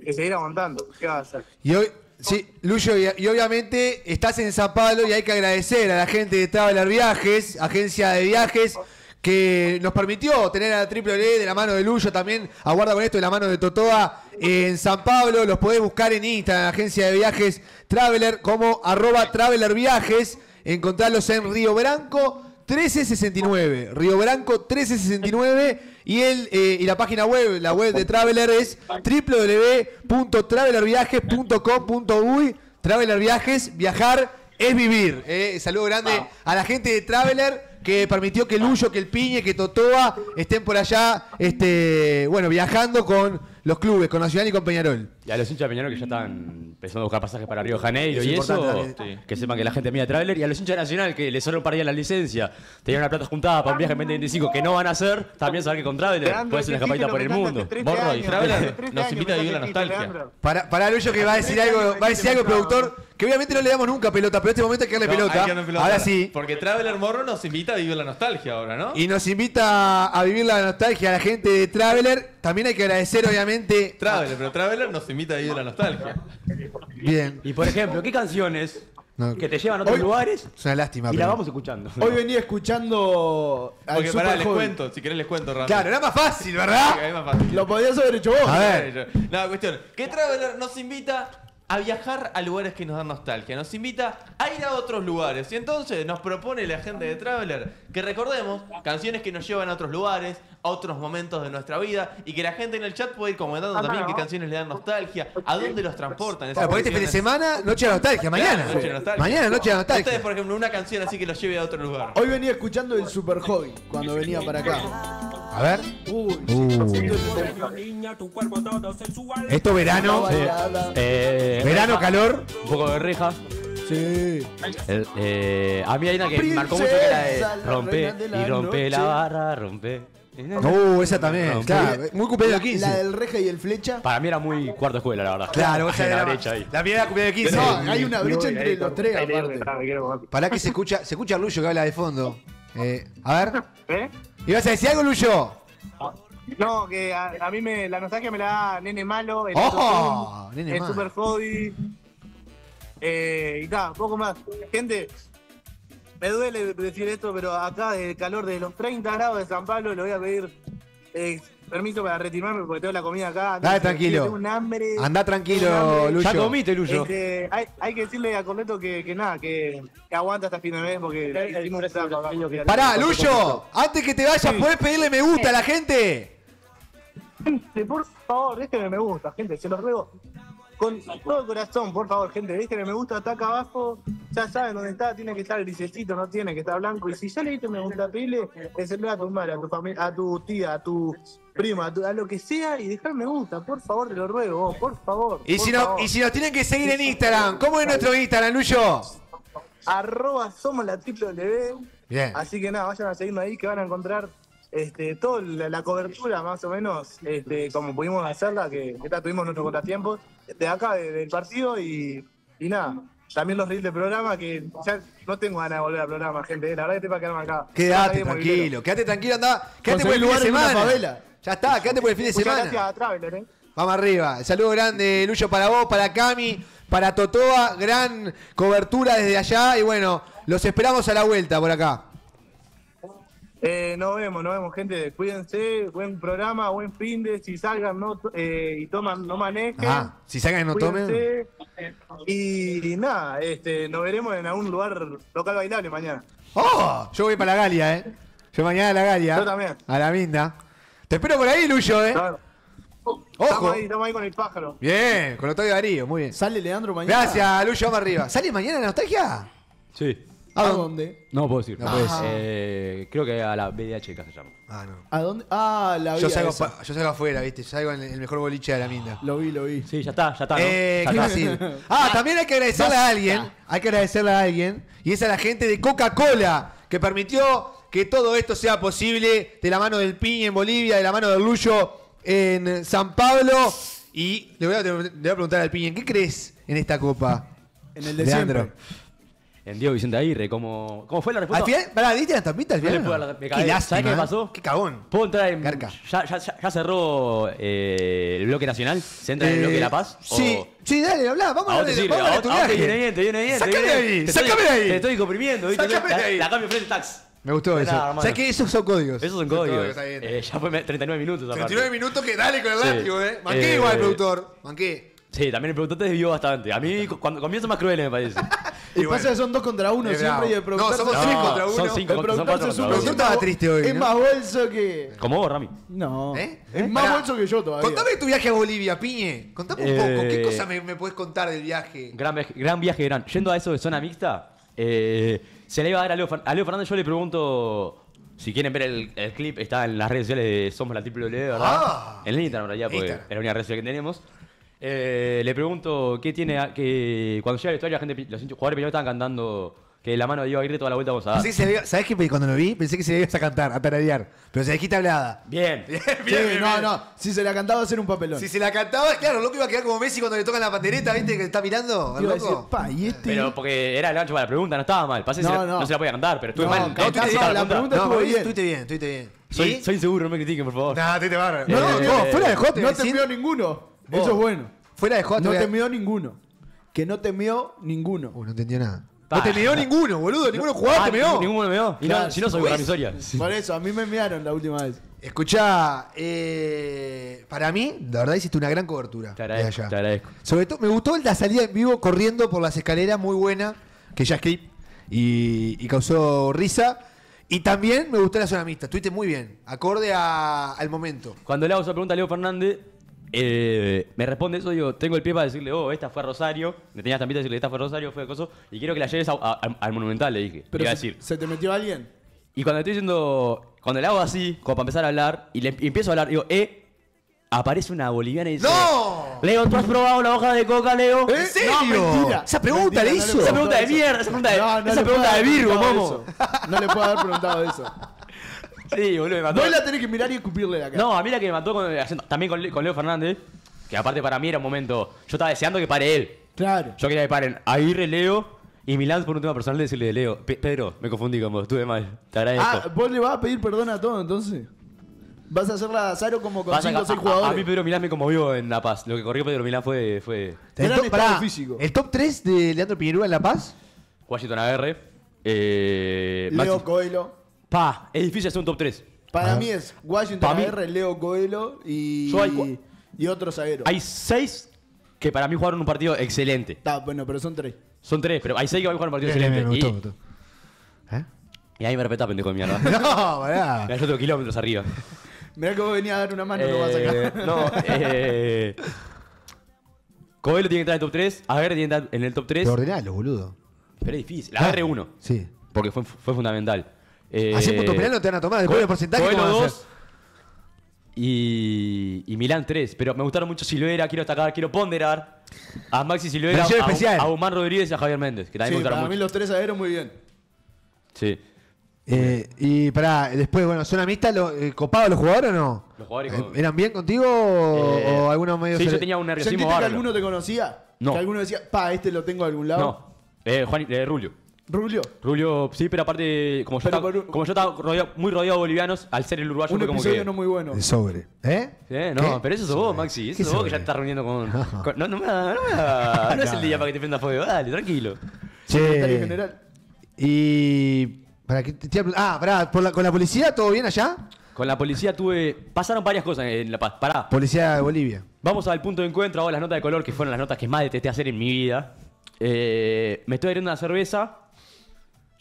que seguir aguantando. ¿Qué va a hacer? Y hoy, sí, Lucho, y, y obviamente estás en San Pablo y hay que agradecer a la gente de Traveler Viajes, agencia de viajes, que nos permitió tener a la Triple L de la mano de Lucho, también aguarda con esto de la mano de Totoa en San Pablo. Los podés buscar en Instagram, en la agencia de viajes Traveler, como arroba Traveler Viajes. Encontrarlos en Río Branco trece sesenta y nueve, Río Branco trece sesenta y nueve, y, el, eh, y la página web, la web de Traveler es w w w punto traveler viajes punto com punto u y. Traveler Viajes, viajar es vivir. Eh. Saludo grande a la gente de Traveler que permitió que Lucho, que el Piñe, que Totoa estén por allá, este, bueno, viajando con los clubes, con Nacional y con Peñarol. Y a los hinchas de Peñarol que ya están empezando a buscar pasajes para Río de Janeiro es y eso, sí. Que sepan que la gente mira Traveler. Y a los hinchas de Nacional que les solo parían la licencia, tenían una plata juntada para un viaje en veinte veinticinco que no van a hacer, también saben que con Traveler puede ser una escapadita por el mundo. Borro y Traveler nos invita a vivir la nostalgia. Para, para Lucho que va a decir algo, va a decir algo el productor, que obviamente no le damos nunca pelota, pero en este momento hay que darle no, pelota. Que pelota. Ahora sí. Porque Traveler Morro nos invita a vivir la nostalgia ahora, ¿no? Y nos invita a vivir la nostalgia a la gente de Traveler. También hay que agradecer, obviamente. Traveler, pero Traveler nos invita a vivir la nostalgia. Bien. Y por ejemplo, ¿qué canciones no. que te llevan a otros hoy, lugares? Es una lástima. Y pero... la vamos escuchando. Hoy venía escuchando. Al Porque pará, les cuento. Si querés, les cuento rápido. Claro, era más fácil, ¿verdad? Sí, más fácil. Lo podías haber hecho vos. A ver. No, cuestión. ¿Qué Traveler nos invita a viajar a lugares que nos dan nostalgia? Nos invita a ir a otros lugares. Y entonces nos propone la gente de Traveler que recordemos canciones que nos llevan a otros lugares, a otros momentos de nuestra vida, y que la gente en el chat puede ir comentando ah, también no. qué canciones le dan nostalgia, a dónde los transportan. Esas claro, porque este fin de semana, noche de nostalgia, mañana. Claro, noche de nostalgia. Mañana, noche de nostalgia. Ustedes, por ejemplo, una canción así que los lleve a otro lugar. Hoy venía escuchando el Super Hobby cuando venía para acá. A ver. Uy. Uh. Esto verano. Sí. Eh. Verano, calor, un poco de reja. Sí. El, eh, a mí hay una que Princesa, marcó mucho que era de rompe y rompe la barra, rompe. Uh, esa también, rompe. Claro. Muy cumpleaños de quince. La del reja y el flecha. Para mí era muy cuarto escuela, la verdad. Claro, esa era la brecha ahí. La mía era cumpleaños de quince. No, hay una brecha entre los tres, aparte. Para que se escucha, se escucha Lucho que habla de fondo. Eh, a ver. ¿Eh? ¿Ibas a decir algo, Lucho? No, que a, a mí me, la nostalgia me la da Nene Malo, el, oh, Totum, Nene el Malo. Super Hobby, eh, y ta, poco más. Gente, me duele decir esto, pero acá desde el calor de los treinta grados de San Pablo le voy a pedir eh, permiso para retirarme porque tengo la comida acá. Dale, no, tranquilo. Tengo un hambre. Andá tranquilo, Lucho. Ya comiste, Lucho. Este, hay, hay que decirle a Corneto que, que nada, que, que aguanta hasta fin de mes porque el, el, hicimos el, el, el, el, Pará, el, Lucho, antes que te vayas, sí. ¿Podés pedirle me gusta a la gente? Gente, por favor, déjenme me gusta, gente, se los ruego con todo el corazón, por favor, gente, déjenme me gusta, está acá abajo, ya saben dónde está, tiene que estar grisecito, no tiene que estar blanco, y si ya le diste me gusta, pile, encerrá a tu madre, a tu familia, a tu tía, a tu prima, a, tu, a lo que sea, y dejar me gusta, por favor, te lo ruego, vos, por favor. Y por si no, y si nos tienen que seguir en Instagram, ¿cómo es nuestro Instagram, Lucho? Arroba somos la triple W. Bien. Así que nada, vayan a seguirnos ahí que van a encontrar. Este, toda la, la cobertura más o menos este, como pudimos hacerla que, que tuvimos nuestros contratiempos de acá de, del partido y, y nada también los reels del programa que ya no tengo ganas de volver al programa, gente, la verdad que te va a quedarme acá. Quédate tranquilo, quédate tranquilo, anda, quédate por el lugar de semana, ya está, quédate por el fin de semana. Gracias a Traveler, ¿eh? Vamos arriba, el saludo grande Lucho para vos, para Cami, para Totoa, gran cobertura desde allá y bueno, los esperamos a la vuelta por acá. Eh, nos vemos, nos vemos, gente. Cuídense, buen programa, buen fin de. Si salgan no eh, y toman, no manejen. Ajá. Si salgan y no cuídense, tomen. Y, y nada, este, nos veremos en algún lugar local bailable mañana. ¡Oh! Yo voy para la Galia, ¿eh? Yo mañana a la Galia. Yo también. A la Minda. Te espero por ahí, Luyo, ¿eh? Claro. Ojo. Estamos ahí, estamos ahí con el pájaro. Bien, con Octavio Darío, muy bien. Sale Leandro mañana. Gracias, Luyo, vamos arriba. ¿Sale mañana en Nostalgia? Sí. ¿A dónde? No puedo decir. No puedes. Eh, creo que a la B D H K se llama. Ah, no. ¿A dónde? Ah, la vía. Yo salgo, pa, yo salgo afuera, ¿viste? Yo salgo en el mejor boliche de la Minda. Lo vi, lo vi. Sí, ya está, ya está. ¿No? Eh, ya ¿qué está. Fácil. Ah, también hay que agradecerle a alguien. Hay que agradecerle a alguien. Y es a la gente de Coca-Cola, que permitió que todo esto sea posible de la mano del Piñe en Bolivia, de la mano del Luyo en San Pablo. Y le voy a, le voy a preguntar al Piñe, ¿qué crees en esta copa? En el de Leandro. Siempre. En Diego Vicente Aguirre, ¿cómo, cómo fue la respuesta? Al final, pará, ¿diste las tapitas al final? No, no. Qué lástima. ¿Sabés qué pasó? Qué cagón. ¿Puedo entrar en...? Garca. ¿Ya, ya, ya cerró eh, el bloque nacional? ¿Se entra eh, en el bloque de La Paz? Sí, o... sí, dale, hablá, vamos a, a, decir, vamos a, a tu viaje. Viene bien, te viene bien. Sácame de ahí, sácame de ahí. Te estoy comprimiendo, ¿viste? Sácame de ahí. La cambio frente tax. Me gustó eso. O sea que esos son códigos. Esos son códigos. Eh, ya fue treinta y nueve minutos. treinta y nueve minutos que dale con el látigo, ¿eh? Manqué igual, productor. Manqué. Sí, también el productor te desvió bastante. A mí cuando comienzo más cruel, me parece. Y, y bueno, pasa que son dos contra uno siempre bravo. Y el productor... No, somos no, cinco contra uno. Son cinco, el productor son cuatro, es estaba triste hoy, es ¿no? más bolso que... Como vos, Rami. No. ¿Eh? Es ¿Eh? más Pará. bolso que yo todavía. Contame tu viaje a Bolivia, Piñe. Contame un eh... poco. ¿Qué cosa me, me podés contar del viaje? Gran viaje, gran viaje, gran. Yendo a eso de zona mixta, eh, se le iba a dar a Leo, a Leo Fernández. Yo le pregunto... Si quieren ver el, el clip, está en las redes sociales de Somos la Triple W, ¿verdad? Ah, en el Instagram, en realidad, porque Instagram es la única red social que tenemos. Eh, le pregunto qué tiene a, que cuando llega la historia, la gente, los jugadores de Peñarol estaban cantando que la mano de Diego Aguirre toda la vuelta vamos a dar. ¿Sabés que cuando lo vi pensé que se le ibas a cantar, a tararear? Pero se le quita hablada. Bien. bien, sí, bien, bien, no, no. Si se la cantaba, hacer un papelón. Si se la cantaba, claro, loco iba a quedar como Messi cuando le tocan la pandereta, ¿viste? Que está mirando. Loco. Decir, pa, ¿y este? Pero porque era el gancho para la pregunta, no estaba mal. Pasé, no, se la, no. no se la podía cantar, pero estuve no, mal. No, estás, no, la, la pregunta estuvo no, bien. Estuviste bien, estuviste bien. Soy, ¿sí? soy inseguro, no me critiquen, por favor. Nah, te te barra. No, no, no, fuera de jote. No te envió ninguno. Vos. Eso es bueno. Fuera de joder. No temió ninguno. Que no temió ninguno. Uh, no entendió nada. Pa. No temió ninguno, boludo. Ninguno no, jugador te meó. Ninguno me meó. Claro. No, si no soy Ramiro Soria. Por eso, a mí me mearon la última vez. Escuchá, eh, para mí, la verdad hiciste una gran cobertura. Te agradezco. Te agradezco. Sobre todo, me gustó la salida en vivo corriendo por las escaleras, muy buena, que ya es clip y, y causó risa. Y también me gustó la zona mixta. Estuviste muy bien, acorde a, al momento. Cuando le hago esa pregunta a Leo Fernández, Eh, me responde eso, digo, tengo el pie para decirle, oh, esta fue a Rosario. Me tenía estampita de decirle, esta fue a Rosario, fue a Coso. Y quiero que la lleves a, a, a, al Monumental, le dije. Pero iba a decir. ¿Se te metió alguien? Y cuando estoy diciendo, cuando le hago así, como para empezar a hablar, y, le, y empiezo a hablar, digo, eh, aparece una boliviana y dice, ¡no! Leo, ¿tú has probado la hoja de coca, Leo? ¿En serio? No, mentira. Esa pregunta mentira, le hizo. No le esa pregunta de mierda, esa pregunta de, no, no esa pregunta de Virgo, momo. No le puedo haber preguntado eso. Sí, boludo, me mató. No la tenés que mirar y escupirle la cara. No, a mí la que me mató con, también con, con Leo Fernández, que aparte para mí era un momento. Yo estaba deseando que pare él. Claro. Yo quería que paren Aguirre, Leo y Milán por un tema personal de decirle de Leo. Pe Pedro, me confundí con vos, estuve mal. Te agradezco. Ah, vos le vas a pedir perdón a todo entonces. Vas a hacer la Zaro como con cinco o seis jugadores. A, a mí Pedro Milán me conmovió en La Paz. Lo que corrió Pedro Milán fue. fue... El, top, pará, físico. ¿El top tres de Leandro Piñeru en La Paz? Washington A R. Eh, Leo Maxi... Coelho. Pa, es difícil hacer un top tres. Para ah. mí es Washington A R, Leo Coelho y, hay, y otro zaguero. Hay seis que para mí jugaron un partido excelente. Está bueno, pero son tres. Son tres, pero hay seis que van a jugar un partido bien, excelente. Bien, me gustó, y, ¿eh? y ahí me respetá, pendejo de mierda. No, pará. Yo tengo kilómetros arriba. Mirá que vos venías a dar una mano, eh, no vas a sacar. No, eh... Coelho tiene que entrar en el top tres, A R tiene que entrar en el top tres. Pero ordenalo, boludo. Pero es difícil. La claro. A R uno. Sí. Porque fue, fue fundamental. Eh, Así punto penal no te van a tomar, después del porcentaje Coelho dos y, y Milán tres. Pero me gustaron mucho Silvera, quiero destacar, quiero ponderar a Maxi Silvera, a, a Guzmán Rodríguez y a Javier Méndez, que también sí, me gustaron para mucho. Mí los tres aeros muy bien. Sí. Eh, y pará, después, bueno, ¿son amistas lo, eh, copados los jugadores o no? Los jugadores eh, ¿eran bien contigo o, eh, o algunos medio? Sí, ser... yo tenía un nerviosismo. ¿Sentiste que alguno te conocía? No. ¿Que alguno decía, pa, este lo tengo de algún lado? No, eh, Juan, eh, Rulio. Rulio. Rulio, sí, pero aparte, como yo pero, estaba, como yo estaba rodeado, muy rodeado de bolivianos, al ser el uruguayo un fue como que... no muy bueno. De sobre. ¿Eh? Sí, no, ¿qué? Pero eso sos vos, Maxi. Eso sos vos que ya te estás reuniendo con... No, con, no, no, no, no, no es el día para que te prenda fuego. Dale, tranquilo. Sí. General. Y... ¿Para qué te, te, ah, pará, por la, ¿con la policía todo bien allá? Con la policía tuve... Pasaron varias cosas en La Paz. Pará. Policía de Bolivia. Vamos al punto de encuentro. Ahora las notas de color, que fueron las notas que más detesté hacer en mi vida. Eh, me estoy abriendo una cerveza.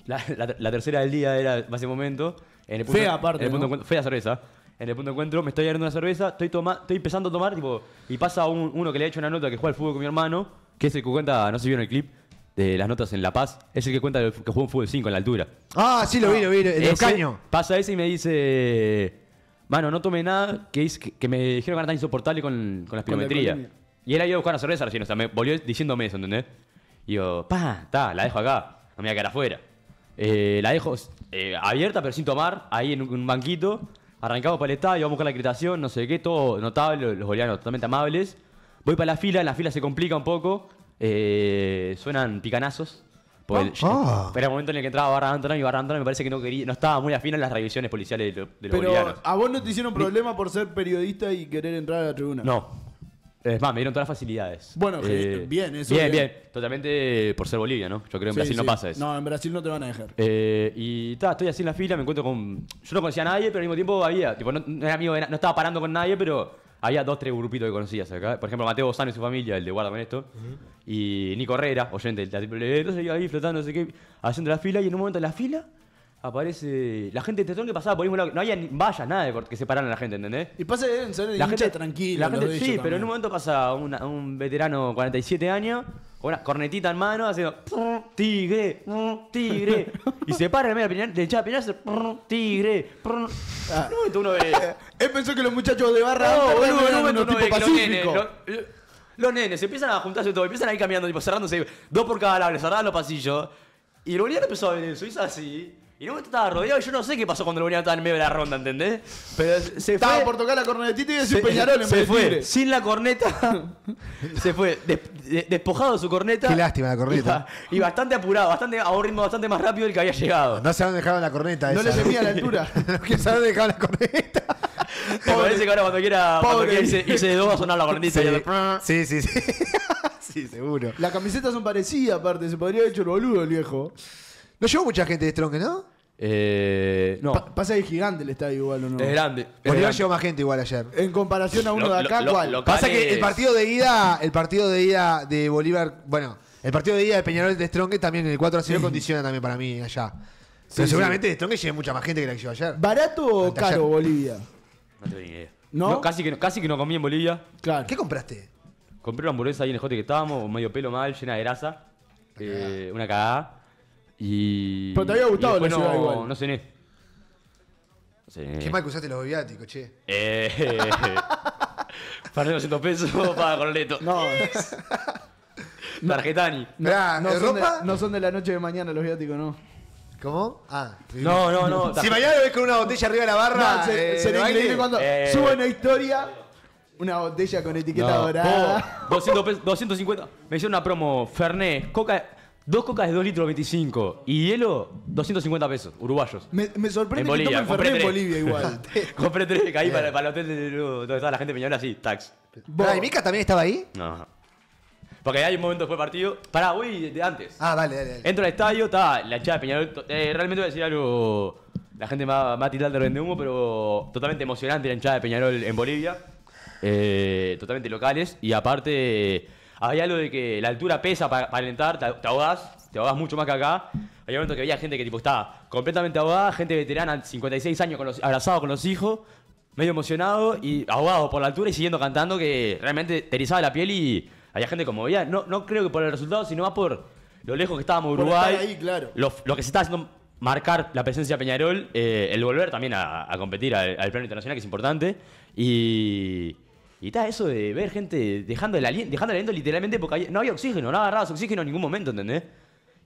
La, la, la tercera del día era hace un momento. En el punto, fea aparte, en el punto, ¿no? de Fea cerveza. En el punto de encuentro me estoy abriendo una cerveza. Estoy, toma, estoy empezando a tomar, tipo... Y pasa un, uno que le ha hecho una nota que juega al fútbol con mi hermano. Que es el que cuenta... No sé si vieron el clip. De las notas en La Paz, es el que cuenta que jugó en fútbol cinco en la altura. Ah, sí, lo vi, lo vi, el de los caños. Pasa ese y me dice, mano, no tomé nada, que, es, que, que me dijeron que era tan insoportable con, con la espirometría. Con la y él ha ido a buscar una cerveza recién, o sea, me volvió diciéndome eso, ¿entendés? Y yo, pa, ta, la dejo acá, no me voy a quedar afuera. Eh, la dejo eh, abierta, pero sin tomar, ahí en un banquito, arrancamos para el estadio, vamos a buscar la acreditación, no sé qué, todo notable, los bolivianos totalmente amables. Voy para la fila, la fila se complica un poco. Eh, suenan picanazos. Por el, oh. Era el momento en el que entraba Barra Antonio y Barra Antonio me parece que no quería, no estaba muy afín en las revisiones policiales de, lo, de los Pero bolivianos. ¿A vos no te hicieron problema por ser periodista y querer entrar a la tribuna? No. Es más, me dieron todas las facilidades. Bueno, eh, bien, eso. Bien, bien, bien. Totalmente por ser Bolivia, ¿no? Yo creo que en sí, Brasil sí. no pasa eso. No, en Brasil no te van a dejar. Eh, y ta, estoy así en la fila, me encuentro con. Yo no conocía a nadie, pero al mismo tiempo había. Tipo, no, no, era amigo, no estaba parando con nadie, pero. Había dos, tres grupitos que conocías acá. Por ejemplo, Mateo Bozano y su familia, el de guarda con esto. Uh-huh. Y Nico Herrera, oyente del T A T P L. Entonces yo ahí flotando, no sé qué, haciendo la fila. Y en un momento en la fila aparece la gente de Tetón que pasaba por ahí. No había vallas, nada de que separaran a la gente, ¿entendés? Y pasa que deben ser de la gente tranquila. La gente, sí, también. Pero en un momento pasa una, un veterano cuarenta y siete años, con una cornetita en mano, haciendo tigre, tigre. Y se para en medio de echar a Peñarol, tigre. Ah. No, uno ve. Él pensó que los muchachos de barra no, boludo, no, eran unos tipos pacíficos. Los nenes empiezan a juntarse todo, empiezan a ir caminando, tipo, cerrándose, dos por cada lado, cerraban los pasillos. Y el boliviano empezó a venir, Suiza así. Y no me estaba rodeado, yo no sé qué pasó cuando el boliviano estaba en medio de la ronda, ¿entendés? Pero se fue. Estaba por tocar la cornetita y decir se, Peñarol en se fue. Tigre. Sin la corneta. Se fue. Despojado de su corneta. Qué lástima la corneta. Y, y bastante apurado, bastante, a un ritmo bastante más rápido del que había llegado. No se han dejado la corneta. No esa. Le temía la altura. No que se han dejado la corneta. Me parece que ahora cuando quiera, cuando quiera irse, irse de dos va a sonar la corneta. Sí, sí, sí. Sí, sí seguro. Las camisetas son parecidas, aparte. Se podría haber hecho el boludo, el viejo. No llegó mucha gente de Strong, ¿no? Eh, no. Pa pasa que es gigante el estadio igual, ¿o no? Es grande. Bolívar llegó más gente igual ayer. En comparación a uno lo, de acá, lo, ¿cuál? Lo, pasa es... que el partido de ida, el partido de ida de Bolívar, bueno, el partido de ida de Peñarol de Strong también en el cuatro a cero sí. condiciona también para mí allá. Sí, pero sí, seguramente sí. De Strong llegue mucha más gente que la que llegó ayer. ¿Barato o caro ayer. Bolivia? No tengo ni idea. ¿No? No, casi que no, casi que no comí en Bolivia. Claro. ¿Qué compraste? Compré una hamburguesa ahí en el jote que estábamos, medio pelo mal, llena de grasa. Eh, una cagada. Y... Pero te había gustado la ciudad no, igual. No cené. No cené. Qué mal que usaste los viáticos, che. Eh. Para doscientos pesos para Corleto. No. Tarjetani. No, no, no, son de, no son de la noche de mañana los viáticos, no. ¿Cómo? Ah. No, no, no. Si mañana lo ves con una botella arriba de la barra, no, se, eh, sería increíble cuando eh, subo una historia. Una botella con etiqueta no, dorada. Oh, doscientos pesos, doscientos cincuenta. Me hicieron una promo. Fernet, coca. Dos cocas de dos litros veinticinco y hielo, doscientos cincuenta pesos, uruguayos. Me, me sorprende en Bolivia, que tomen Fernet en Bolivia igual. Compré tres, caí para, para el hotel de, donde estaba la gente de Peñarol así, tax. ¿Pero y Mica también estaba ahí? No. Porque hay un momento después del partido. Pará, voy de antes. Ah, dale, dale, dale. Entro al estadio, está la hinchada de Peñarol. Eh, realmente voy a decir algo, la gente me va a tirar de vende humo, pero totalmente emocionante la hinchada de Peñarol en Bolivia. Eh, totalmente locales y aparte... Había algo de que la altura pesa para, para alentar, te, te ahogás, te ahogás mucho más que acá. Había momentos que había gente que tipo estaba completamente ahogada, gente veterana, cincuenta y seis años, con los, abrazado con los hijos, medio emocionado y ahogado por la altura y siguiendo cantando que realmente te erizaba la piel y había gente conmovida. No, no creo que por el resultado, sino más por lo lejos que estábamos de Uruguay, ahí, claro. lo, lo que se está haciendo marcar la presencia de Peñarol, eh, el volver también a, a competir al, al plano internacional, que es importante, y... Y está eso de ver gente dejando el aliento, dejando el aliento literalmente porque no había oxígeno, no agarrabas oxígeno en ningún momento, ¿entendés?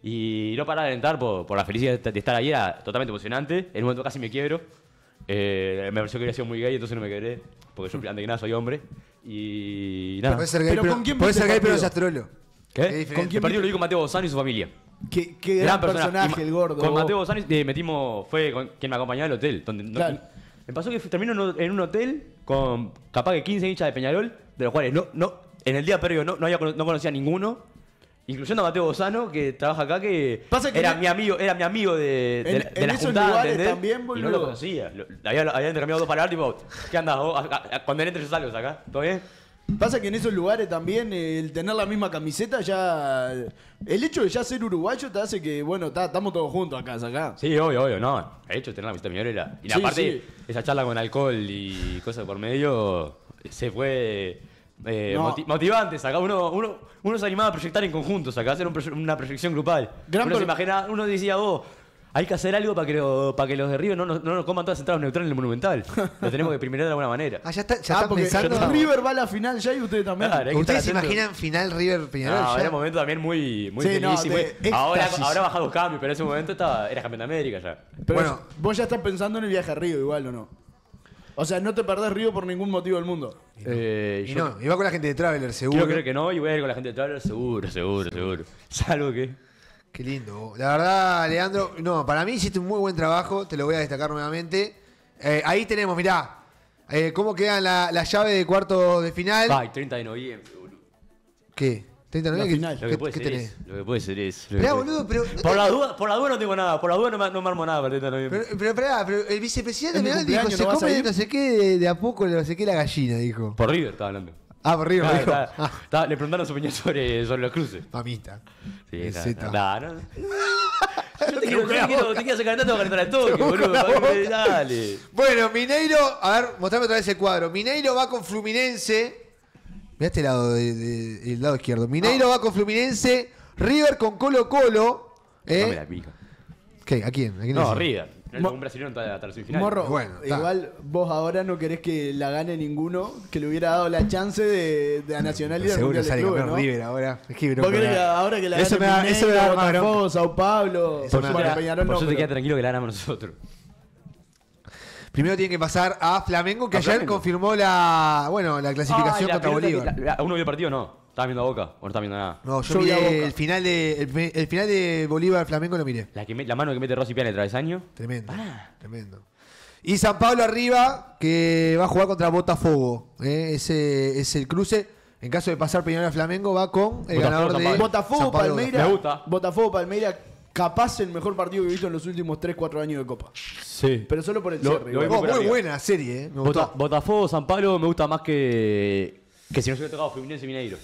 Y no parar de alentar por, por la felicidad de estar ahí era totalmente emocionante. En un momento casi me quiebro. Eh, me pareció que hubiera sido muy gay, entonces no me quebré. Porque yo, antes que nada, soy hombre. Y nada. Podés ser gay, pero, pero, ¿con quién podés ser gay, pero no seas trolo. ¿Qué? ¿Con quién? El partido lo vi con Mateo Bozano y su familia. Qué, qué gran, gran personaje, persona. El gordo. Con Mateo Bozano eh, metimos, fue con, quien me acompañaba al hotel. Donde, claro. No, me pasó que termino en un hotel con capaz que quince hinchas de Peñarol, de los cuales no, no, en el día previo no, no, había, no conocía a ninguno. Incluyendo a Mateo Bozano, que trabaja acá, que, Pasa que era en, mi amigo, era mi amigo de, de, en, de en la esos juntada, lugares ¿entendés? También, boludo. Y no lo conocía. Lo, había, había intercambiado dos palabras, tipo, ¿qué andás vos? Cuando él entre yo salgo acá, ¿todo bien? Pasa que en esos lugares también, el tener la misma camiseta ya... El hecho de ya ser uruguayo te hace que, bueno, ta, estamos todos juntos acá, acá. Sí, obvio, obvio, no. El hecho de tener la camiseta mejor era... Y sí, aparte, sí. esa charla con alcohol y cosas por medio, se fue... Eh, no. motiv motivantes acá, uno, uno, uno se animaba a proyectar en conjuntos acá, hacer un proye una proyección grupal. Gran uno se imagina, uno decía, vos, oh, hay que hacer algo para que, lo, para que los de River no nos, no nos coman todas las entradas neutrales en el Monumental. Lo tenemos que primerizar de alguna manera. Ah, ya está, ya ah, está pensando. River va a la final ya y ustedes también. Claro, ¿ustedes se imaginan final River Peñarol? No, ya era un momento también muy, muy sí, feliz. No, muy... Ahora, ahora baja dos cambios, pero en ese momento estaba, era campeón de América ya. Pero bueno, vos ya estás pensando en el viaje a Río igual, ¿o no? O sea, no te perdés Río por ningún motivo del mundo. Y no, eh, y, no, y va con la gente de Traveler, seguro. Yo creo que no, y voy a ir con la gente de Traveler, seguro, seguro, seguro. Salvo que... Qué lindo. La verdad, Leandro, no, para mí hiciste un muy buen trabajo, te lo voy a destacar nuevamente. Eh, ahí tenemos, mirá, eh, cómo quedan la, la llave de cuartos de final. Ay, treinta de noviembre, boludo. ¿Qué? treinta de noviembre, ¿qué, final. Lo que puede ¿qué ser tenés? Es, lo que puede ser es... Mirá, boludo, pero... No por, te... la duda, por la duda no tengo nada, por la duda no me, no me armo nada para el treinta de noviembre. Pero, pero, pero, pero el vicepresidente Peñarol dijo, se no come no sé qué de, de a poco, no sé qué la gallina, dijo. Por River estaba hablando. Ah, por River, ah, dijo. Está, ah. Está, le preguntaron su opinión sobre, sobre los cruces. Mamita. Sí, está. Nah, no. Yo te quiero sacar tanto para calentar el toque, boludo. Dale. Bueno, Mineiro, a ver, mostrame otra vez el cuadro. Mineiro va con Fluminense... Mirá este lado, de, de, el lado izquierdo. Mineiro ah. va con Fluminense, River con Colo Colo. ¿Eh? No, ¿qué? ¿A quién? ¿A quién no, River. No un brasileño está hasta la semifinal. Morro, bueno, igual ta. Vos ahora no querés que la gane ninguno, que le hubiera dado la chance de, de a Nacional y de seguro sale campeón, ¿no? River ahora. Es que vos querés que ahora que la eso gane Mineiro, eso me da Botafogo, Sao Paulo. Eso por para Peñarol, por no, eso te queda tranquilo que la ganamos nosotros. Primero tienen que pasar a Flamengo, que ¿a ayer Flamengo? Confirmó la bueno la clasificación ah, la contra Bolívar. La, la, ¿Uno vio el partido o no? ¿Estaba viendo a Boca o no estaba viendo nada? No, yo, yo vi a Boca. El final de, el, el final de Bolívar-Flamengo lo miré. La, que me, la mano que mete Rossi Piana el travesaño. Tremendo, ah. tremendo. Y San Pablo arriba, que va a jugar contra Botafogo. ¿eh? Ese es el cruce. En caso de pasar Peñarol a Flamengo, va con el Botafogo, ganador de Botafogo-Palmeiras. Me gusta. Botafogo-Palmeiras. Capaz el mejor partido que he visto en los últimos tres cuatro años de Copa. Sí. Pero solo por el cierre. Lo, lo oh, muy buena serie, ¿eh? Me Bota, gustó. Botafogo, San Pablo me gusta más que, que si no se hubiera tocado Fluminense y Mineiro.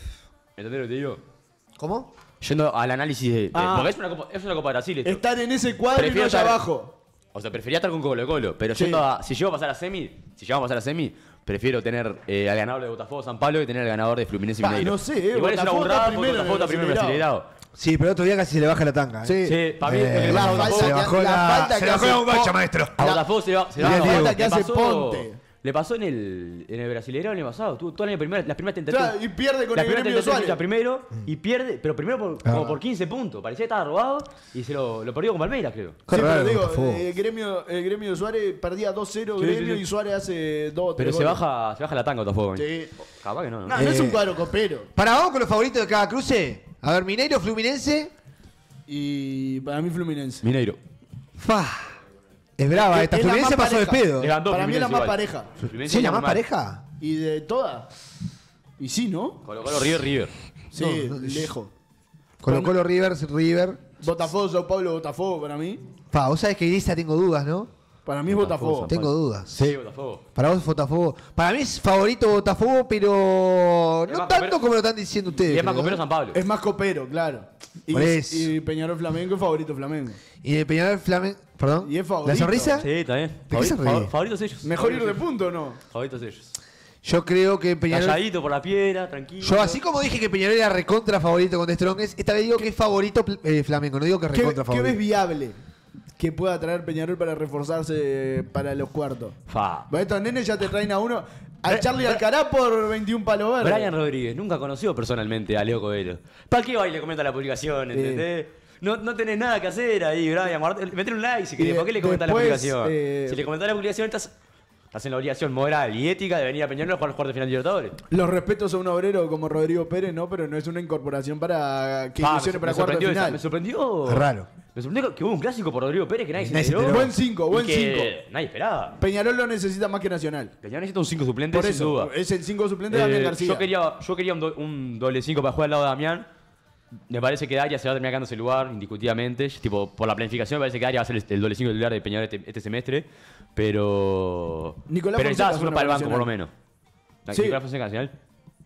¿Entendés lo que te digo? ¿Cómo? Yendo al análisis de... Ah. de porque es una, Copa, es una Copa de Brasil. Esto. Estar en ese cuadro prefiero y no estar, allá abajo. O sea, prefería estar con Colo Colo. Pero sí. yendo a, si llego a pasar a semi, si llegamos a pasar a semi... Prefiero tener eh, al ganador de Botafogo San Pablo que tener al ganador de Fluminense y Mineiro. No sé, eh, igual es una burrada porque Botafogo está primero acelerado. Sí, pero otro día casi se le baja la tanga. Sí, sí para mí eh, la falta, se le bajó la, la falta que se le bajó la un gancho, maestro. A Botafogo se le va, se le va la falta que hace Ponte. Le pasó en el, en el Brasileirão el año pasado. Tuvo todas las primeras tentativas. Claro, y pierde con el Gremio Suárez. Primero, y pierde, pero primero por, ah. como por quince puntos. Parecía que estaba robado y se lo, lo perdió con Palmeiras, creo. Sí, pero digo, el gremio, el gremio de Suárez perdía dos cero sí, Gremio sí, sí. y Suárez hace dos tres. Pero se baja, se baja la tanga, Botafogo. Sí. Capaz que no. No, no, eh, no es un cuadro copero. Para vos con los favoritos de cada cruce. A ver, Mineiro, Fluminense. Y para mí Fluminense. Mineiro. Fah. Es brava esta. Es Fluminense pasó pareja. De pedo. Levantó para mí es la más igual. Pareja. Fluminense ¿sí la más mal. Pareja? ¿Y de todas? Y sí, ¿no? Colo Colo River, River. Sí, no, no, lejos. Colo Colo River, River. Botafogo, Sao Paulo, Botafogo para mí. Pa, vos sabés que en esta tengo dudas, ¿no? Para mí es Botafogo. Botafogo. Tengo dudas. Sí, Botafogo. Para vos es Botafogo. Para mí es favorito Botafogo, pero no tanto copero, como lo están diciendo ustedes. Y es más copero San Pablo. Es más copero, claro. Y, y Peñarol Flamengo es favorito Flamengo. Y de Peñarol Flamengo... ¿Perdón? ¿Y es favorito? ¿La sonrisa? Sí, también. Favorito, favor, favoritos ellos. ¿Mejor favoritos ir de punto o no? Favoritos ellos. Yo creo que Peñarol... Calladito por la piedra, tranquilo. Yo así como dije que Peñarol era recontra favorito contra Strongest, esta vez digo que es favorito eh, Flamengo, no digo que es recontra favorito. ¿Qué ves viable que pueda traer Peñarol para reforzarse para los cuartos? Fa. Bueno, estos nenes ya te traen a uno... A Charlie Alcaraz por veintiún palos verdes. Brian Rodríguez nunca conoció personalmente a Leo Coelho. ¿Para qué va y le comenta la publicación, entendés? Eh. No, no tenés nada que hacer ahí, Brian. Metele un like si querés. ¿Por qué le comentás después, la publicación? Eh, si le comentás la publicación, estás, estás en la obligación moral y ética de venir a Peñarol a jugar los cuartos de final de Libertadores. Los respetos a un obrero como Rodrigo Pérez, no, pero no es una incorporación para que ilusione ah, para cuartos de final. Me sorprendió. Es raro. Me sorprendió que hubo un clásico por Rodrigo Pérez que nadie, nadie se esperó. Buen cinco, buen cinco. Nadie esperaba. Peñarol lo necesita más que Nacional. Peñarol necesita un cinco suplente, por eso, sin duda. Es el cinco suplente de eh, Damián García. Yo quería, yo quería un, do, un doble cinco para jugar al lado de Damián. Me parece que Daya se va a terminar ganando ese lugar, indiscutidamente. Tipo, por la planificación, me parece que Daya va a ser el, el doble cinco titular de Peñarol este, este semestre. Pero. Nicolás pero está uno para el banco, por lo menos. Sí. Nicolás Fonseca Nacional.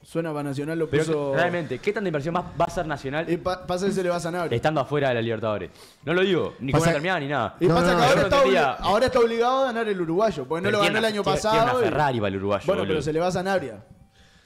Suena para Nacional, lo puso... Pero realmente, ¿qué tanta inversión más va a ser Nacional? Eh, pa pasa que se le va a Sanabria. Estando afuera de la Libertadores. No lo digo, ni como terminada ni nada. Y no, pasa no, que ahora, no está tenía... ahora está obligado a ganar el uruguayo, porque pero no lo ganó el año tiene, pasado. Tiene una Ferrari y... para el uruguayo. Bueno, boludo. Pero se le va a Sanabria.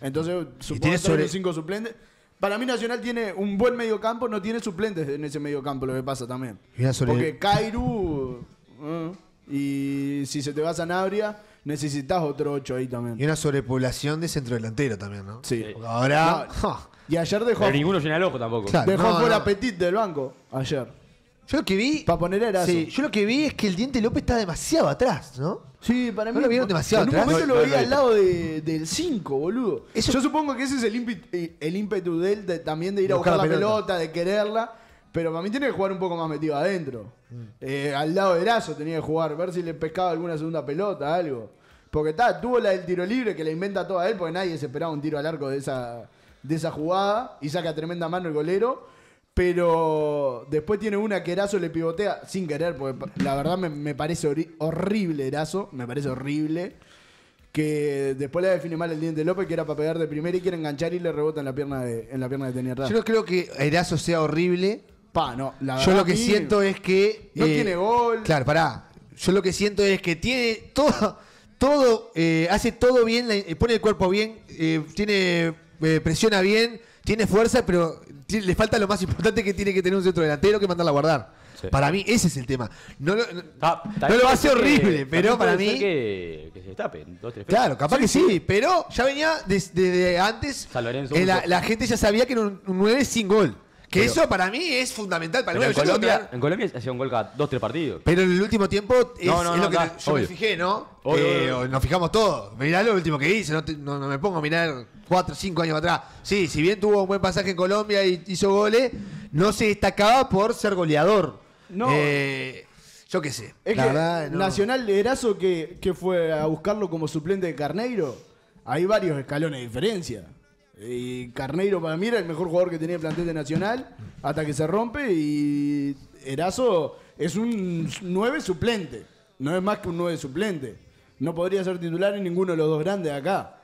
Entonces, supongo que sobre... cinco suplentes. Para mí Nacional tiene un buen mediocampo, no tiene suplentes en ese mediocampo, lo que pasa también. Sobre... Porque Kairu... Uh, y si se te va a Sanabria... Necesitas otro ocho ahí también. Y una sobrepoblación de centrodelantero también, ¿no? Sí. Ahora... No. Ja. Y ayer dejó... Pero ninguno llena el ojo tampoco. Claro, dejó no, por no. Apetit del banco ayer. Yo lo que vi... Para poner a Erazo. Sí, yo lo que vi es que el Diente López está demasiado atrás, ¿no? Sí, para mí... No lo vieron demasiado atrás. En un momento no, lo veía no, no, al lado de, del cinco, boludo. Eso, yo supongo que ese es el ímpetu, el ímpetu de él de, también de ir de a buscar, buscar la pelota. pelota, de quererla. Pero para mí tiene que jugar un poco más metido adentro. Mm. Eh, al lado de Erazo tenía que jugar, ver si le pescaba alguna segunda pelota, algo. Porque está, tuvo la del tiro libre que la inventa toda él, porque nadie se esperaba un tiro al arco de esa, de esa jugada. Y saca tremenda mano el golero. Pero después tiene una que Erazo le pivotea sin querer, porque la verdad me, me parece horrible Erazo, me parece horrible. Que después la define mal el Diente López, que era para pegar de primera y quiere enganchar y le rebota en la pierna de, en la pierna de Tenierdad. Yo no creo que Erazo sea horrible. Pa, no, la verdad, yo lo que mí, siento es que... No eh, tiene gol. Claro, pará. Yo lo que siento es que tiene todo... todo eh, hace todo bien, eh, pone el cuerpo bien, eh, tiene eh, presiona bien, tiene fuerza, pero tiene, le falta lo más importante que tiene que tener un centro delantero, que mandarla a guardar. Sí. Para mí ese es el tema. No lo, no, ah, no lo hace horrible, que, pero para mí... Que, que se destape, dos, tres, claro, capaz sí, que sí, sí, pero ya venía desde de, de antes. Eh, la, la gente ya sabía que era un nueve sin gol. Que pero, eso para mí es fundamental. Para en, Colombia, que... en Colombia hacía un gol cada dos, tres partidos. Pero en el último tiempo es, no, no, es no, lo que no, yo obvio. me fijé, ¿no? Obvio, eh, obvio. Nos fijamos todos. Mirá lo último que hice. No, te, no, no me pongo a mirar cuatro, cinco años atrás. Sí, si bien tuvo un buen pasaje en Colombia y hizo goles, no se destacaba por ser goleador. No. Eh, yo qué sé. Es la que verdad, no. Nacional de Erazo que, que fue a buscarlo como suplente de Carneiro, hay varios escalones de diferencia. Y Carneiro para mí era el mejor jugador que tenía el plantel de Nacional hasta que se rompe, y Erazo es un nueve suplente, no es más que un nueve suplente, no podría ser titular en ninguno de los dos grandes de acá.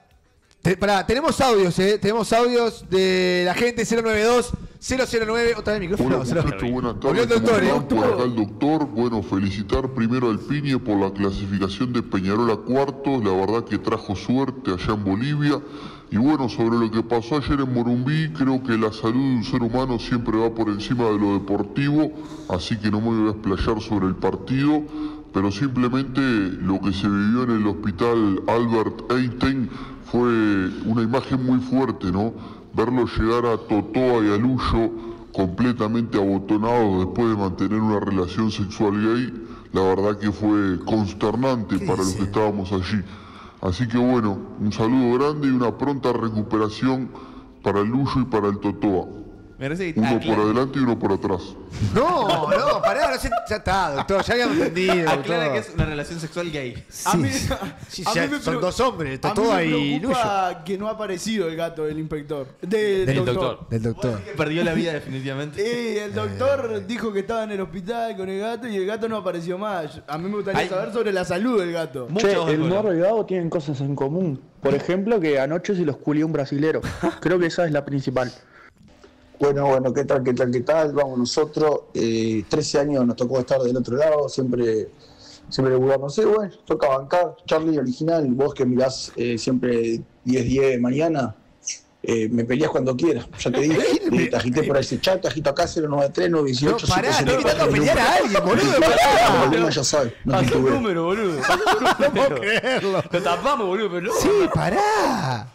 Te, pará, tenemos audios, eh, tenemos audios de la gente cero nueve dos, cero cero nueve, otra vez micrófono. Hola, muchacho, buenas tardes, doctor, ¿eh? Por acá el doctor. Bueno, felicitar primero al Piñe por la clasificación de Peñarol a cuartos, la verdad que trajo suerte allá en Bolivia. Y bueno, sobre lo que pasó ayer en Morumbí, creo que la salud de un ser humano siempre va por encima de lo deportivo, así que no me voy a explayar sobre el partido, pero simplemente lo que se vivió en el hospital Albert Einstein fue una imagen muy fuerte, ¿no? Verlo llegar a Totoa y a Luyo completamente abotonados después de mantener una relación sexual gay, la verdad que fue consternante para los que estábamos allí. Así que bueno, un saludo grande y una pronta recuperación para el Luyo y para el Totoa. Uno por adelante y uno por atrás. No, no, pará, ahora ya está, doctor, ya habíamos entendido. Aclara que es una relación sexual gay. Sí, a mí, sí, a mí me son dos hombres, Totoa y Luyo. Que no ha aparecido el gato del inspector. De, del doctor. doctor. Del doctor. Perdió la vida definitivamente. Y el doctor dijo que estaba en el hospital con el gato y el gato no apareció más. A mí me gustaría Ay. saber sobre la salud del gato. Che, el Morro y el Davo tienen cosas en común. Por ejemplo, que anoche se los culió un brasilero. Creo que esa es la principal. Bueno, bueno, ¿qué tal, qué tal, qué tal? Vamos nosotros, eh, trece años nos tocó estar del otro lado, siempre siempre jugamos, sí, bueno, toca bancar, Charlie original, vos que mirás eh, siempre diez diez de mañana, eh, me peleás cuando quieras, ya te dije, eh, te agité por ese chat, te agito acá, cero nueve tres, nueve uno ocho, no, pará, estoy quitando a pelear a alguien, boludo, pará, boludo, ya sabes, no te tuve. Pasó el número, boludo, no puedo creerlo, lo tapamos, boludo, pero no. Sí, pará.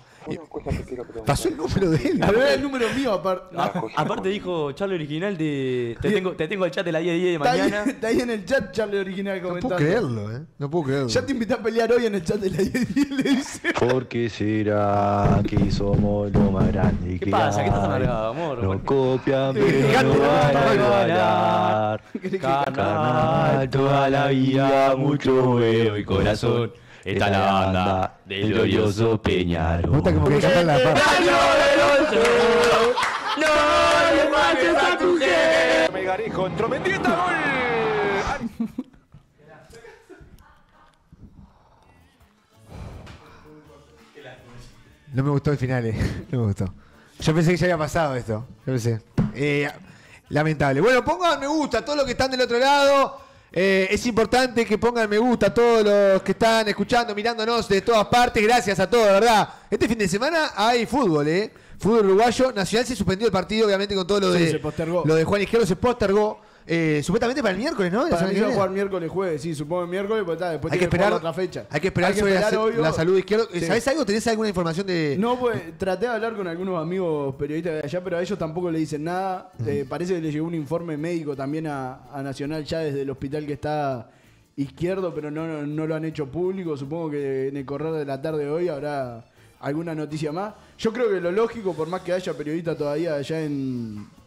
Pasó el número de él. A ver, el número mío. Aparte, no, aparte dijo Charlie original de. Te tengo, te tengo el chat de la diez diez de mañana. Está ahí en el chat Charlie original comentando. No puedo creerlo, eh. No puedo creerlo. Ya te invité a pelear hoy en el chat de la diez diez, le dice. Porque será que somos lo más grande que ¿Qué pasa? ¿Qué estás amargado, amor? No copian, pero no van a ganar. Carnal, toda la vida, mucho huevo y corazón. Está es la banda, banda del glorioso Peñarol. Me gusta como que cantan la parte. ¡No, no, no! gracias a tu gente. Megarijo entró Mendieta, gol. No me gustó el final, eh. No me gustó. Yo pensé que ya había pasado esto. Yo pensé. Eh, lamentable. Bueno, pongan me gusta a todos los que están del otro lado. Eh, es importante que pongan me gusta a todos los que están escuchando, mirándonos de todas partes. Gracias a todos, de verdad. Este fin de semana hay fútbol, ¿eh? Fútbol uruguayo. Nacional se suspendió el partido, obviamente, con todo lo de, sí, lo de Juan Izquierdo. Se postergó. Eh, supuestamente para el miércoles, ¿no? Para mí se va a jugar miércoles, jueves, sí, supongo el miércoles, pero está, después hay que esperar otra fecha. Hay que esperar, hay que sobre esperar la, obvio, la salud izquierda. Sí. ¿Sabés algo? ¿Tenés alguna información de...? No, pues traté de hablar con algunos amigos periodistas de allá, pero a ellos tampoco le dicen nada. Mm. Eh, parece que le llegó un informe médico también a, a Nacional ya desde el hospital que está Izquierdo, pero no, no, no lo han hecho público. Supongo que en el correr de la tarde de hoy habrá alguna noticia más. Yo creo que lo lógico, por más que haya periodistas todavía allá en...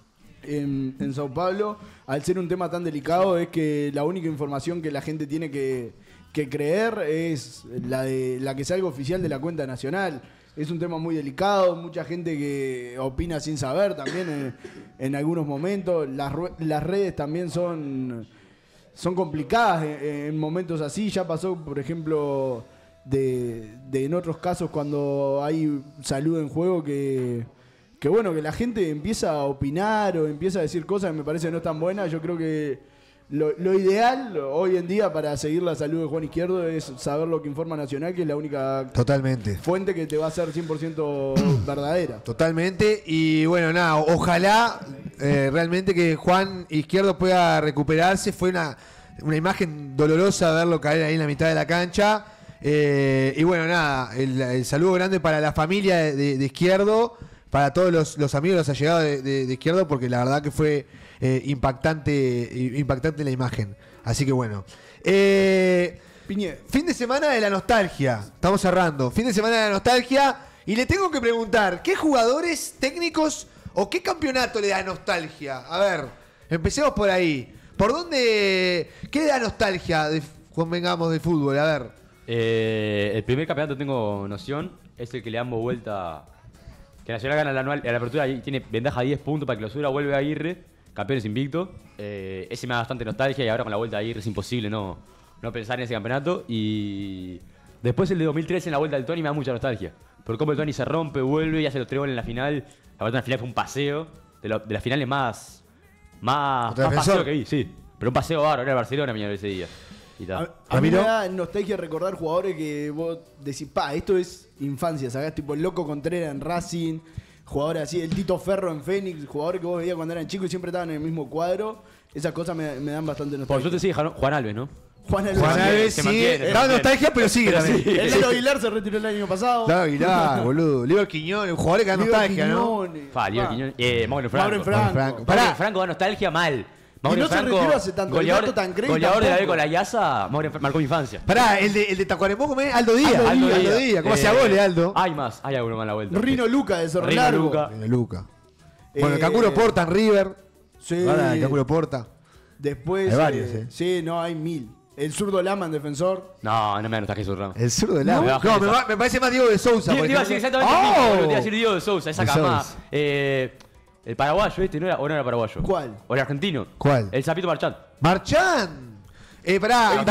En, en San Pablo, al ser un tema tan delicado, es que la única información que la gente tiene que, que creer es la de la que salga oficial de la cuenta nacional. Es un tema muy delicado, mucha gente que opina sin saber también en, en algunos momentos. Las, las redes también son, son complicadas en, en momentos así. Ya pasó, por ejemplo, de, de en otros casos cuando hay salud en juego que... Que bueno, que la gente empieza a opinar o empieza a decir cosas que me parece no tan buenas. Yo creo que lo, lo ideal hoy en día para seguir la salud de Juan Izquierdo es saber lo que informa Nacional, que es la única Totalmente. fuente que te va a ser cien por ciento verdadera. Totalmente. Y bueno, nada, ojalá eh, realmente que Juan Izquierdo pueda recuperarse. Fue una, una imagen dolorosa verlo caer ahí en la mitad de la cancha. Eh, y bueno, nada, el, el saludo grande para la familia de, de, de Izquierdo. Para todos los, los amigos, los allegados de, de, de Izquierdo, porque la verdad que fue eh, impactante impactante la imagen. Así que bueno. Eh, Piñe. Fin de semana de la nostalgia. Estamos cerrando. Fin de semana de la nostalgia. Y le tengo que preguntar, ¿qué jugadores técnicos o qué campeonato le da nostalgia? A ver, empecemos por ahí. ¿Por dónde? ¿Qué le da nostalgia, de, convengamos, de fútbol? A ver. Eh, el primer campeonato tengo noción. Es el que le damos vuelta... Que Nacional gana la anual, la apertura y tiene ventaja de diez puntos para clausura, vuelve a Aguirre, campeones invicto. Eh, ese me da bastante nostalgia y ahora con la vuelta a Aguirre es imposible no, no pensar en ese campeonato. Y después el de dos mil trece en la vuelta del Tony me da mucha nostalgia. Por cómo el Tony se rompe, vuelve y hace los tres goles en la final. La verdad, la final fue un paseo. De, la, de las finales más, más, más paseo que vi, sí. Pero un paseo bárbaro, era Barcelona, Peñarol ese día. A, a mí me da nostalgia recordar jugadores que vos decís, pa, esto es infancia, ¿sabés? Tipo el Loco Contreras en Racing, jugadores así, el Tito Ferro en Fénix, jugadores que vos veías cuando eran chicos y siempre estaban en el mismo cuadro. Esas cosas me, me dan bastante nostalgia. Por yo te sigue Juan Alves, ¿no? Juan Alves, Juan Alves sí, mantiene, da nostalgia, pero sigue. Pero sí. El Lalo Aguilar se retiró el año pasado. Lalo Aguilar, boludo. Leo Quiñones, jugadores que dan nostalgia, Quiñones, ¿no? Fa, Leo ah. Quiñones. Eh, Mauro Franco. Mauro Franco. Franco. Pará. Franco da nostalgia mal. Mauricio no Franco, se retiró hace tanto, goleador, tan creyente, goleador de la B con la Yasa, marcó mi infancia. Pará, el de, el de Tacuarembó, ¿cómo es? Aldo Díaz. Aldo, Aldo Díaz, Aldo Díaz. ¿Cómo eh, hacía goles, Aldo? Hay más, hay alguno más a la vuelta. Rino Luca de Zorro Largo. Luca. Rino Luca. Bueno, eh, Cacuro Porta en River. Sí. Ahora, Cacuro Porta. Después. Hay varios, eh. eh. Sí, no, hay mil. El zurdo Lama en defensor. No, no me da nostalgia el zurdo Lama. El zurdo Lama. No, no me, va, me parece más Diego de Sousa. Diego, te iba a decir exactamente oh. Te iba a decir Diego de Sousa, esa camada. Eh... El paraguayo este, ¿no era, ¿o no era paraguayo? ¿Cuál? ¿O el argentino? ¿Cuál? El Zapito Marchán. ¡Marchán! Eh, pará.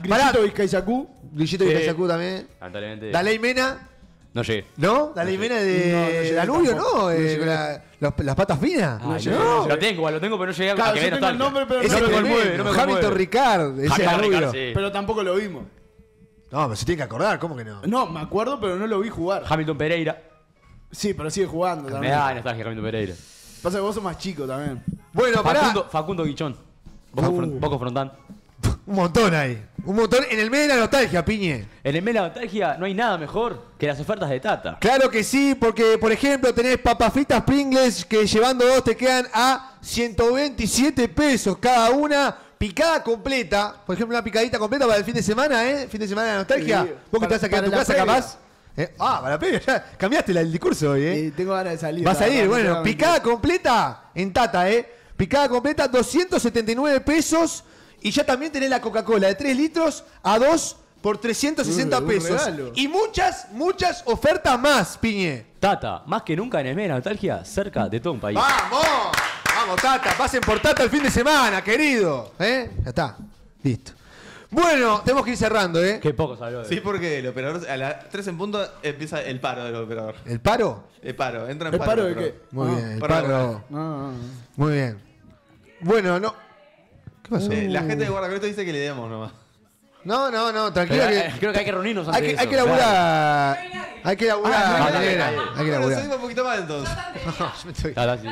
Grillito Vizcaizacú. Grillito Vizcaizacú también. Lamentablemente. Daley Mena. No llegué. ¿No? Daley Mena de Danubio, ¿no? Las patas finas. Ah, no, no. Lo tengo, lo tengo, pero no llegué a claro, que yo tengo el nombre, pero no me conmueve. No me Hamilton Ricard. Ese Danubio. Sí. Pero tampoco lo vimos. No, pero se tiene que acordar, ¿cómo que no? No, me acuerdo, pero no lo vi jugar. Hamilton Pereira. Sí, pero sigue jugando también. Me da nostalgia Hamilton Pereira. Pasa que vos sos más chico también. Bueno, pará. Facundo, Facundo Guichón. Boco, uh. front, Boco Frontán. Un montón ahí. Un montón. En el medio de la nostalgia, Piñe. En el medio de la nostalgia no hay nada mejor que las ofertas de Tata. Claro que sí, porque por ejemplo tenés papas fritas Pringles que llevando dos te quedan a ciento veintisiete pesos cada una. Picada completa. Por ejemplo, una picadita completa para el fin de semana, ¿eh? Fin de semana de la nostalgia. Sí, vos que te vas a quedar en tu casa, previa. capaz. Eh, ah, para Pedro, ya cambiaste la, el discurso hoy, ¿eh? eh tengo ganas de salir. Va a salir, bueno, picada completa en Tata, ¿eh? Picada completa, doscientos setenta y nueve pesos. Y ya también tenés la Coca-Cola de tres litros a dos por trescientos sesenta pesos. Uh, y muchas, muchas ofertas más, Piñe. Tata, más que nunca en el mes de la nostalgia, cerca de todo un país. ¡Vamos! Vamos, Tata, pasen por Tata el fin de semana, querido. ¿Eh? Ya está, listo. Bueno, tenemos que ir cerrando, ¿eh? Qué poco salió. De... Sí, porque el operador a las tres en punto empieza el paro del operador. ¿El paro? El paro, entra en ¿El paro. ¿El paro de qué? Muy no, bien, el paro. paro. No, no, no. Muy bien. Bueno, no. ¿Qué pasó? Eh, la gente de Guardacreto dice que le demos nomás. No, no, no, tranquilo. Pero, que... Creo que hay que reunirnos antes. Hay que, hay que laburar. Claro. Hay que laburar. Ah, hay, hay, hay, hay que laburar. Bueno, un poquito más entonces. Ahora sí.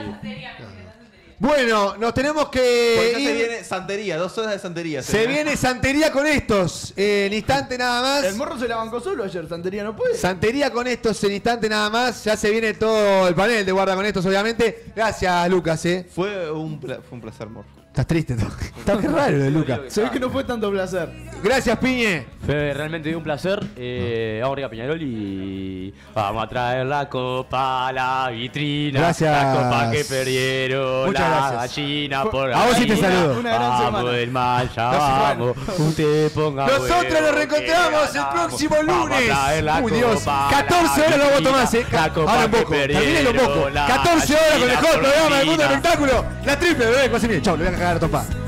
Bueno, nos tenemos que pues ya ir. Se viene santería, dos horas de santería. Se, se viene santería con estos, eh, en instante nada más. El morro se la bancó solo ayer, santería no puede. Santería con estos, en instante nada más. Ya se viene todo el panel de Guarda con estos, obviamente. Gracias, Lucas. Eh. Fue, un pla fue un placer, morro. Estás triste, ¿no? Está muy raro, de Lucas. Se ve que no fue tanto placer. Gracias, Piñe. Fue realmente un placer. Eh, vamos arriba, Peñarol, y vamos a traer la copa a la vitrina. Gracias. La copa que perdieron. Muchas la gallina por ahí. A vos sí te saludo. Una, una gran vamos semana. El mal, ya vamos. Usted ponga Nosotros nos reencontramos el próximo lunes. Uy, Dios. catorce horas lo voto más, ¿eh? La copa Ahora un poco. También lo poco. catorce horas con el mejor programa del mundo del espectáculo. La triple, bebé. Casi bien. Chau, le voy a cagar a Topá.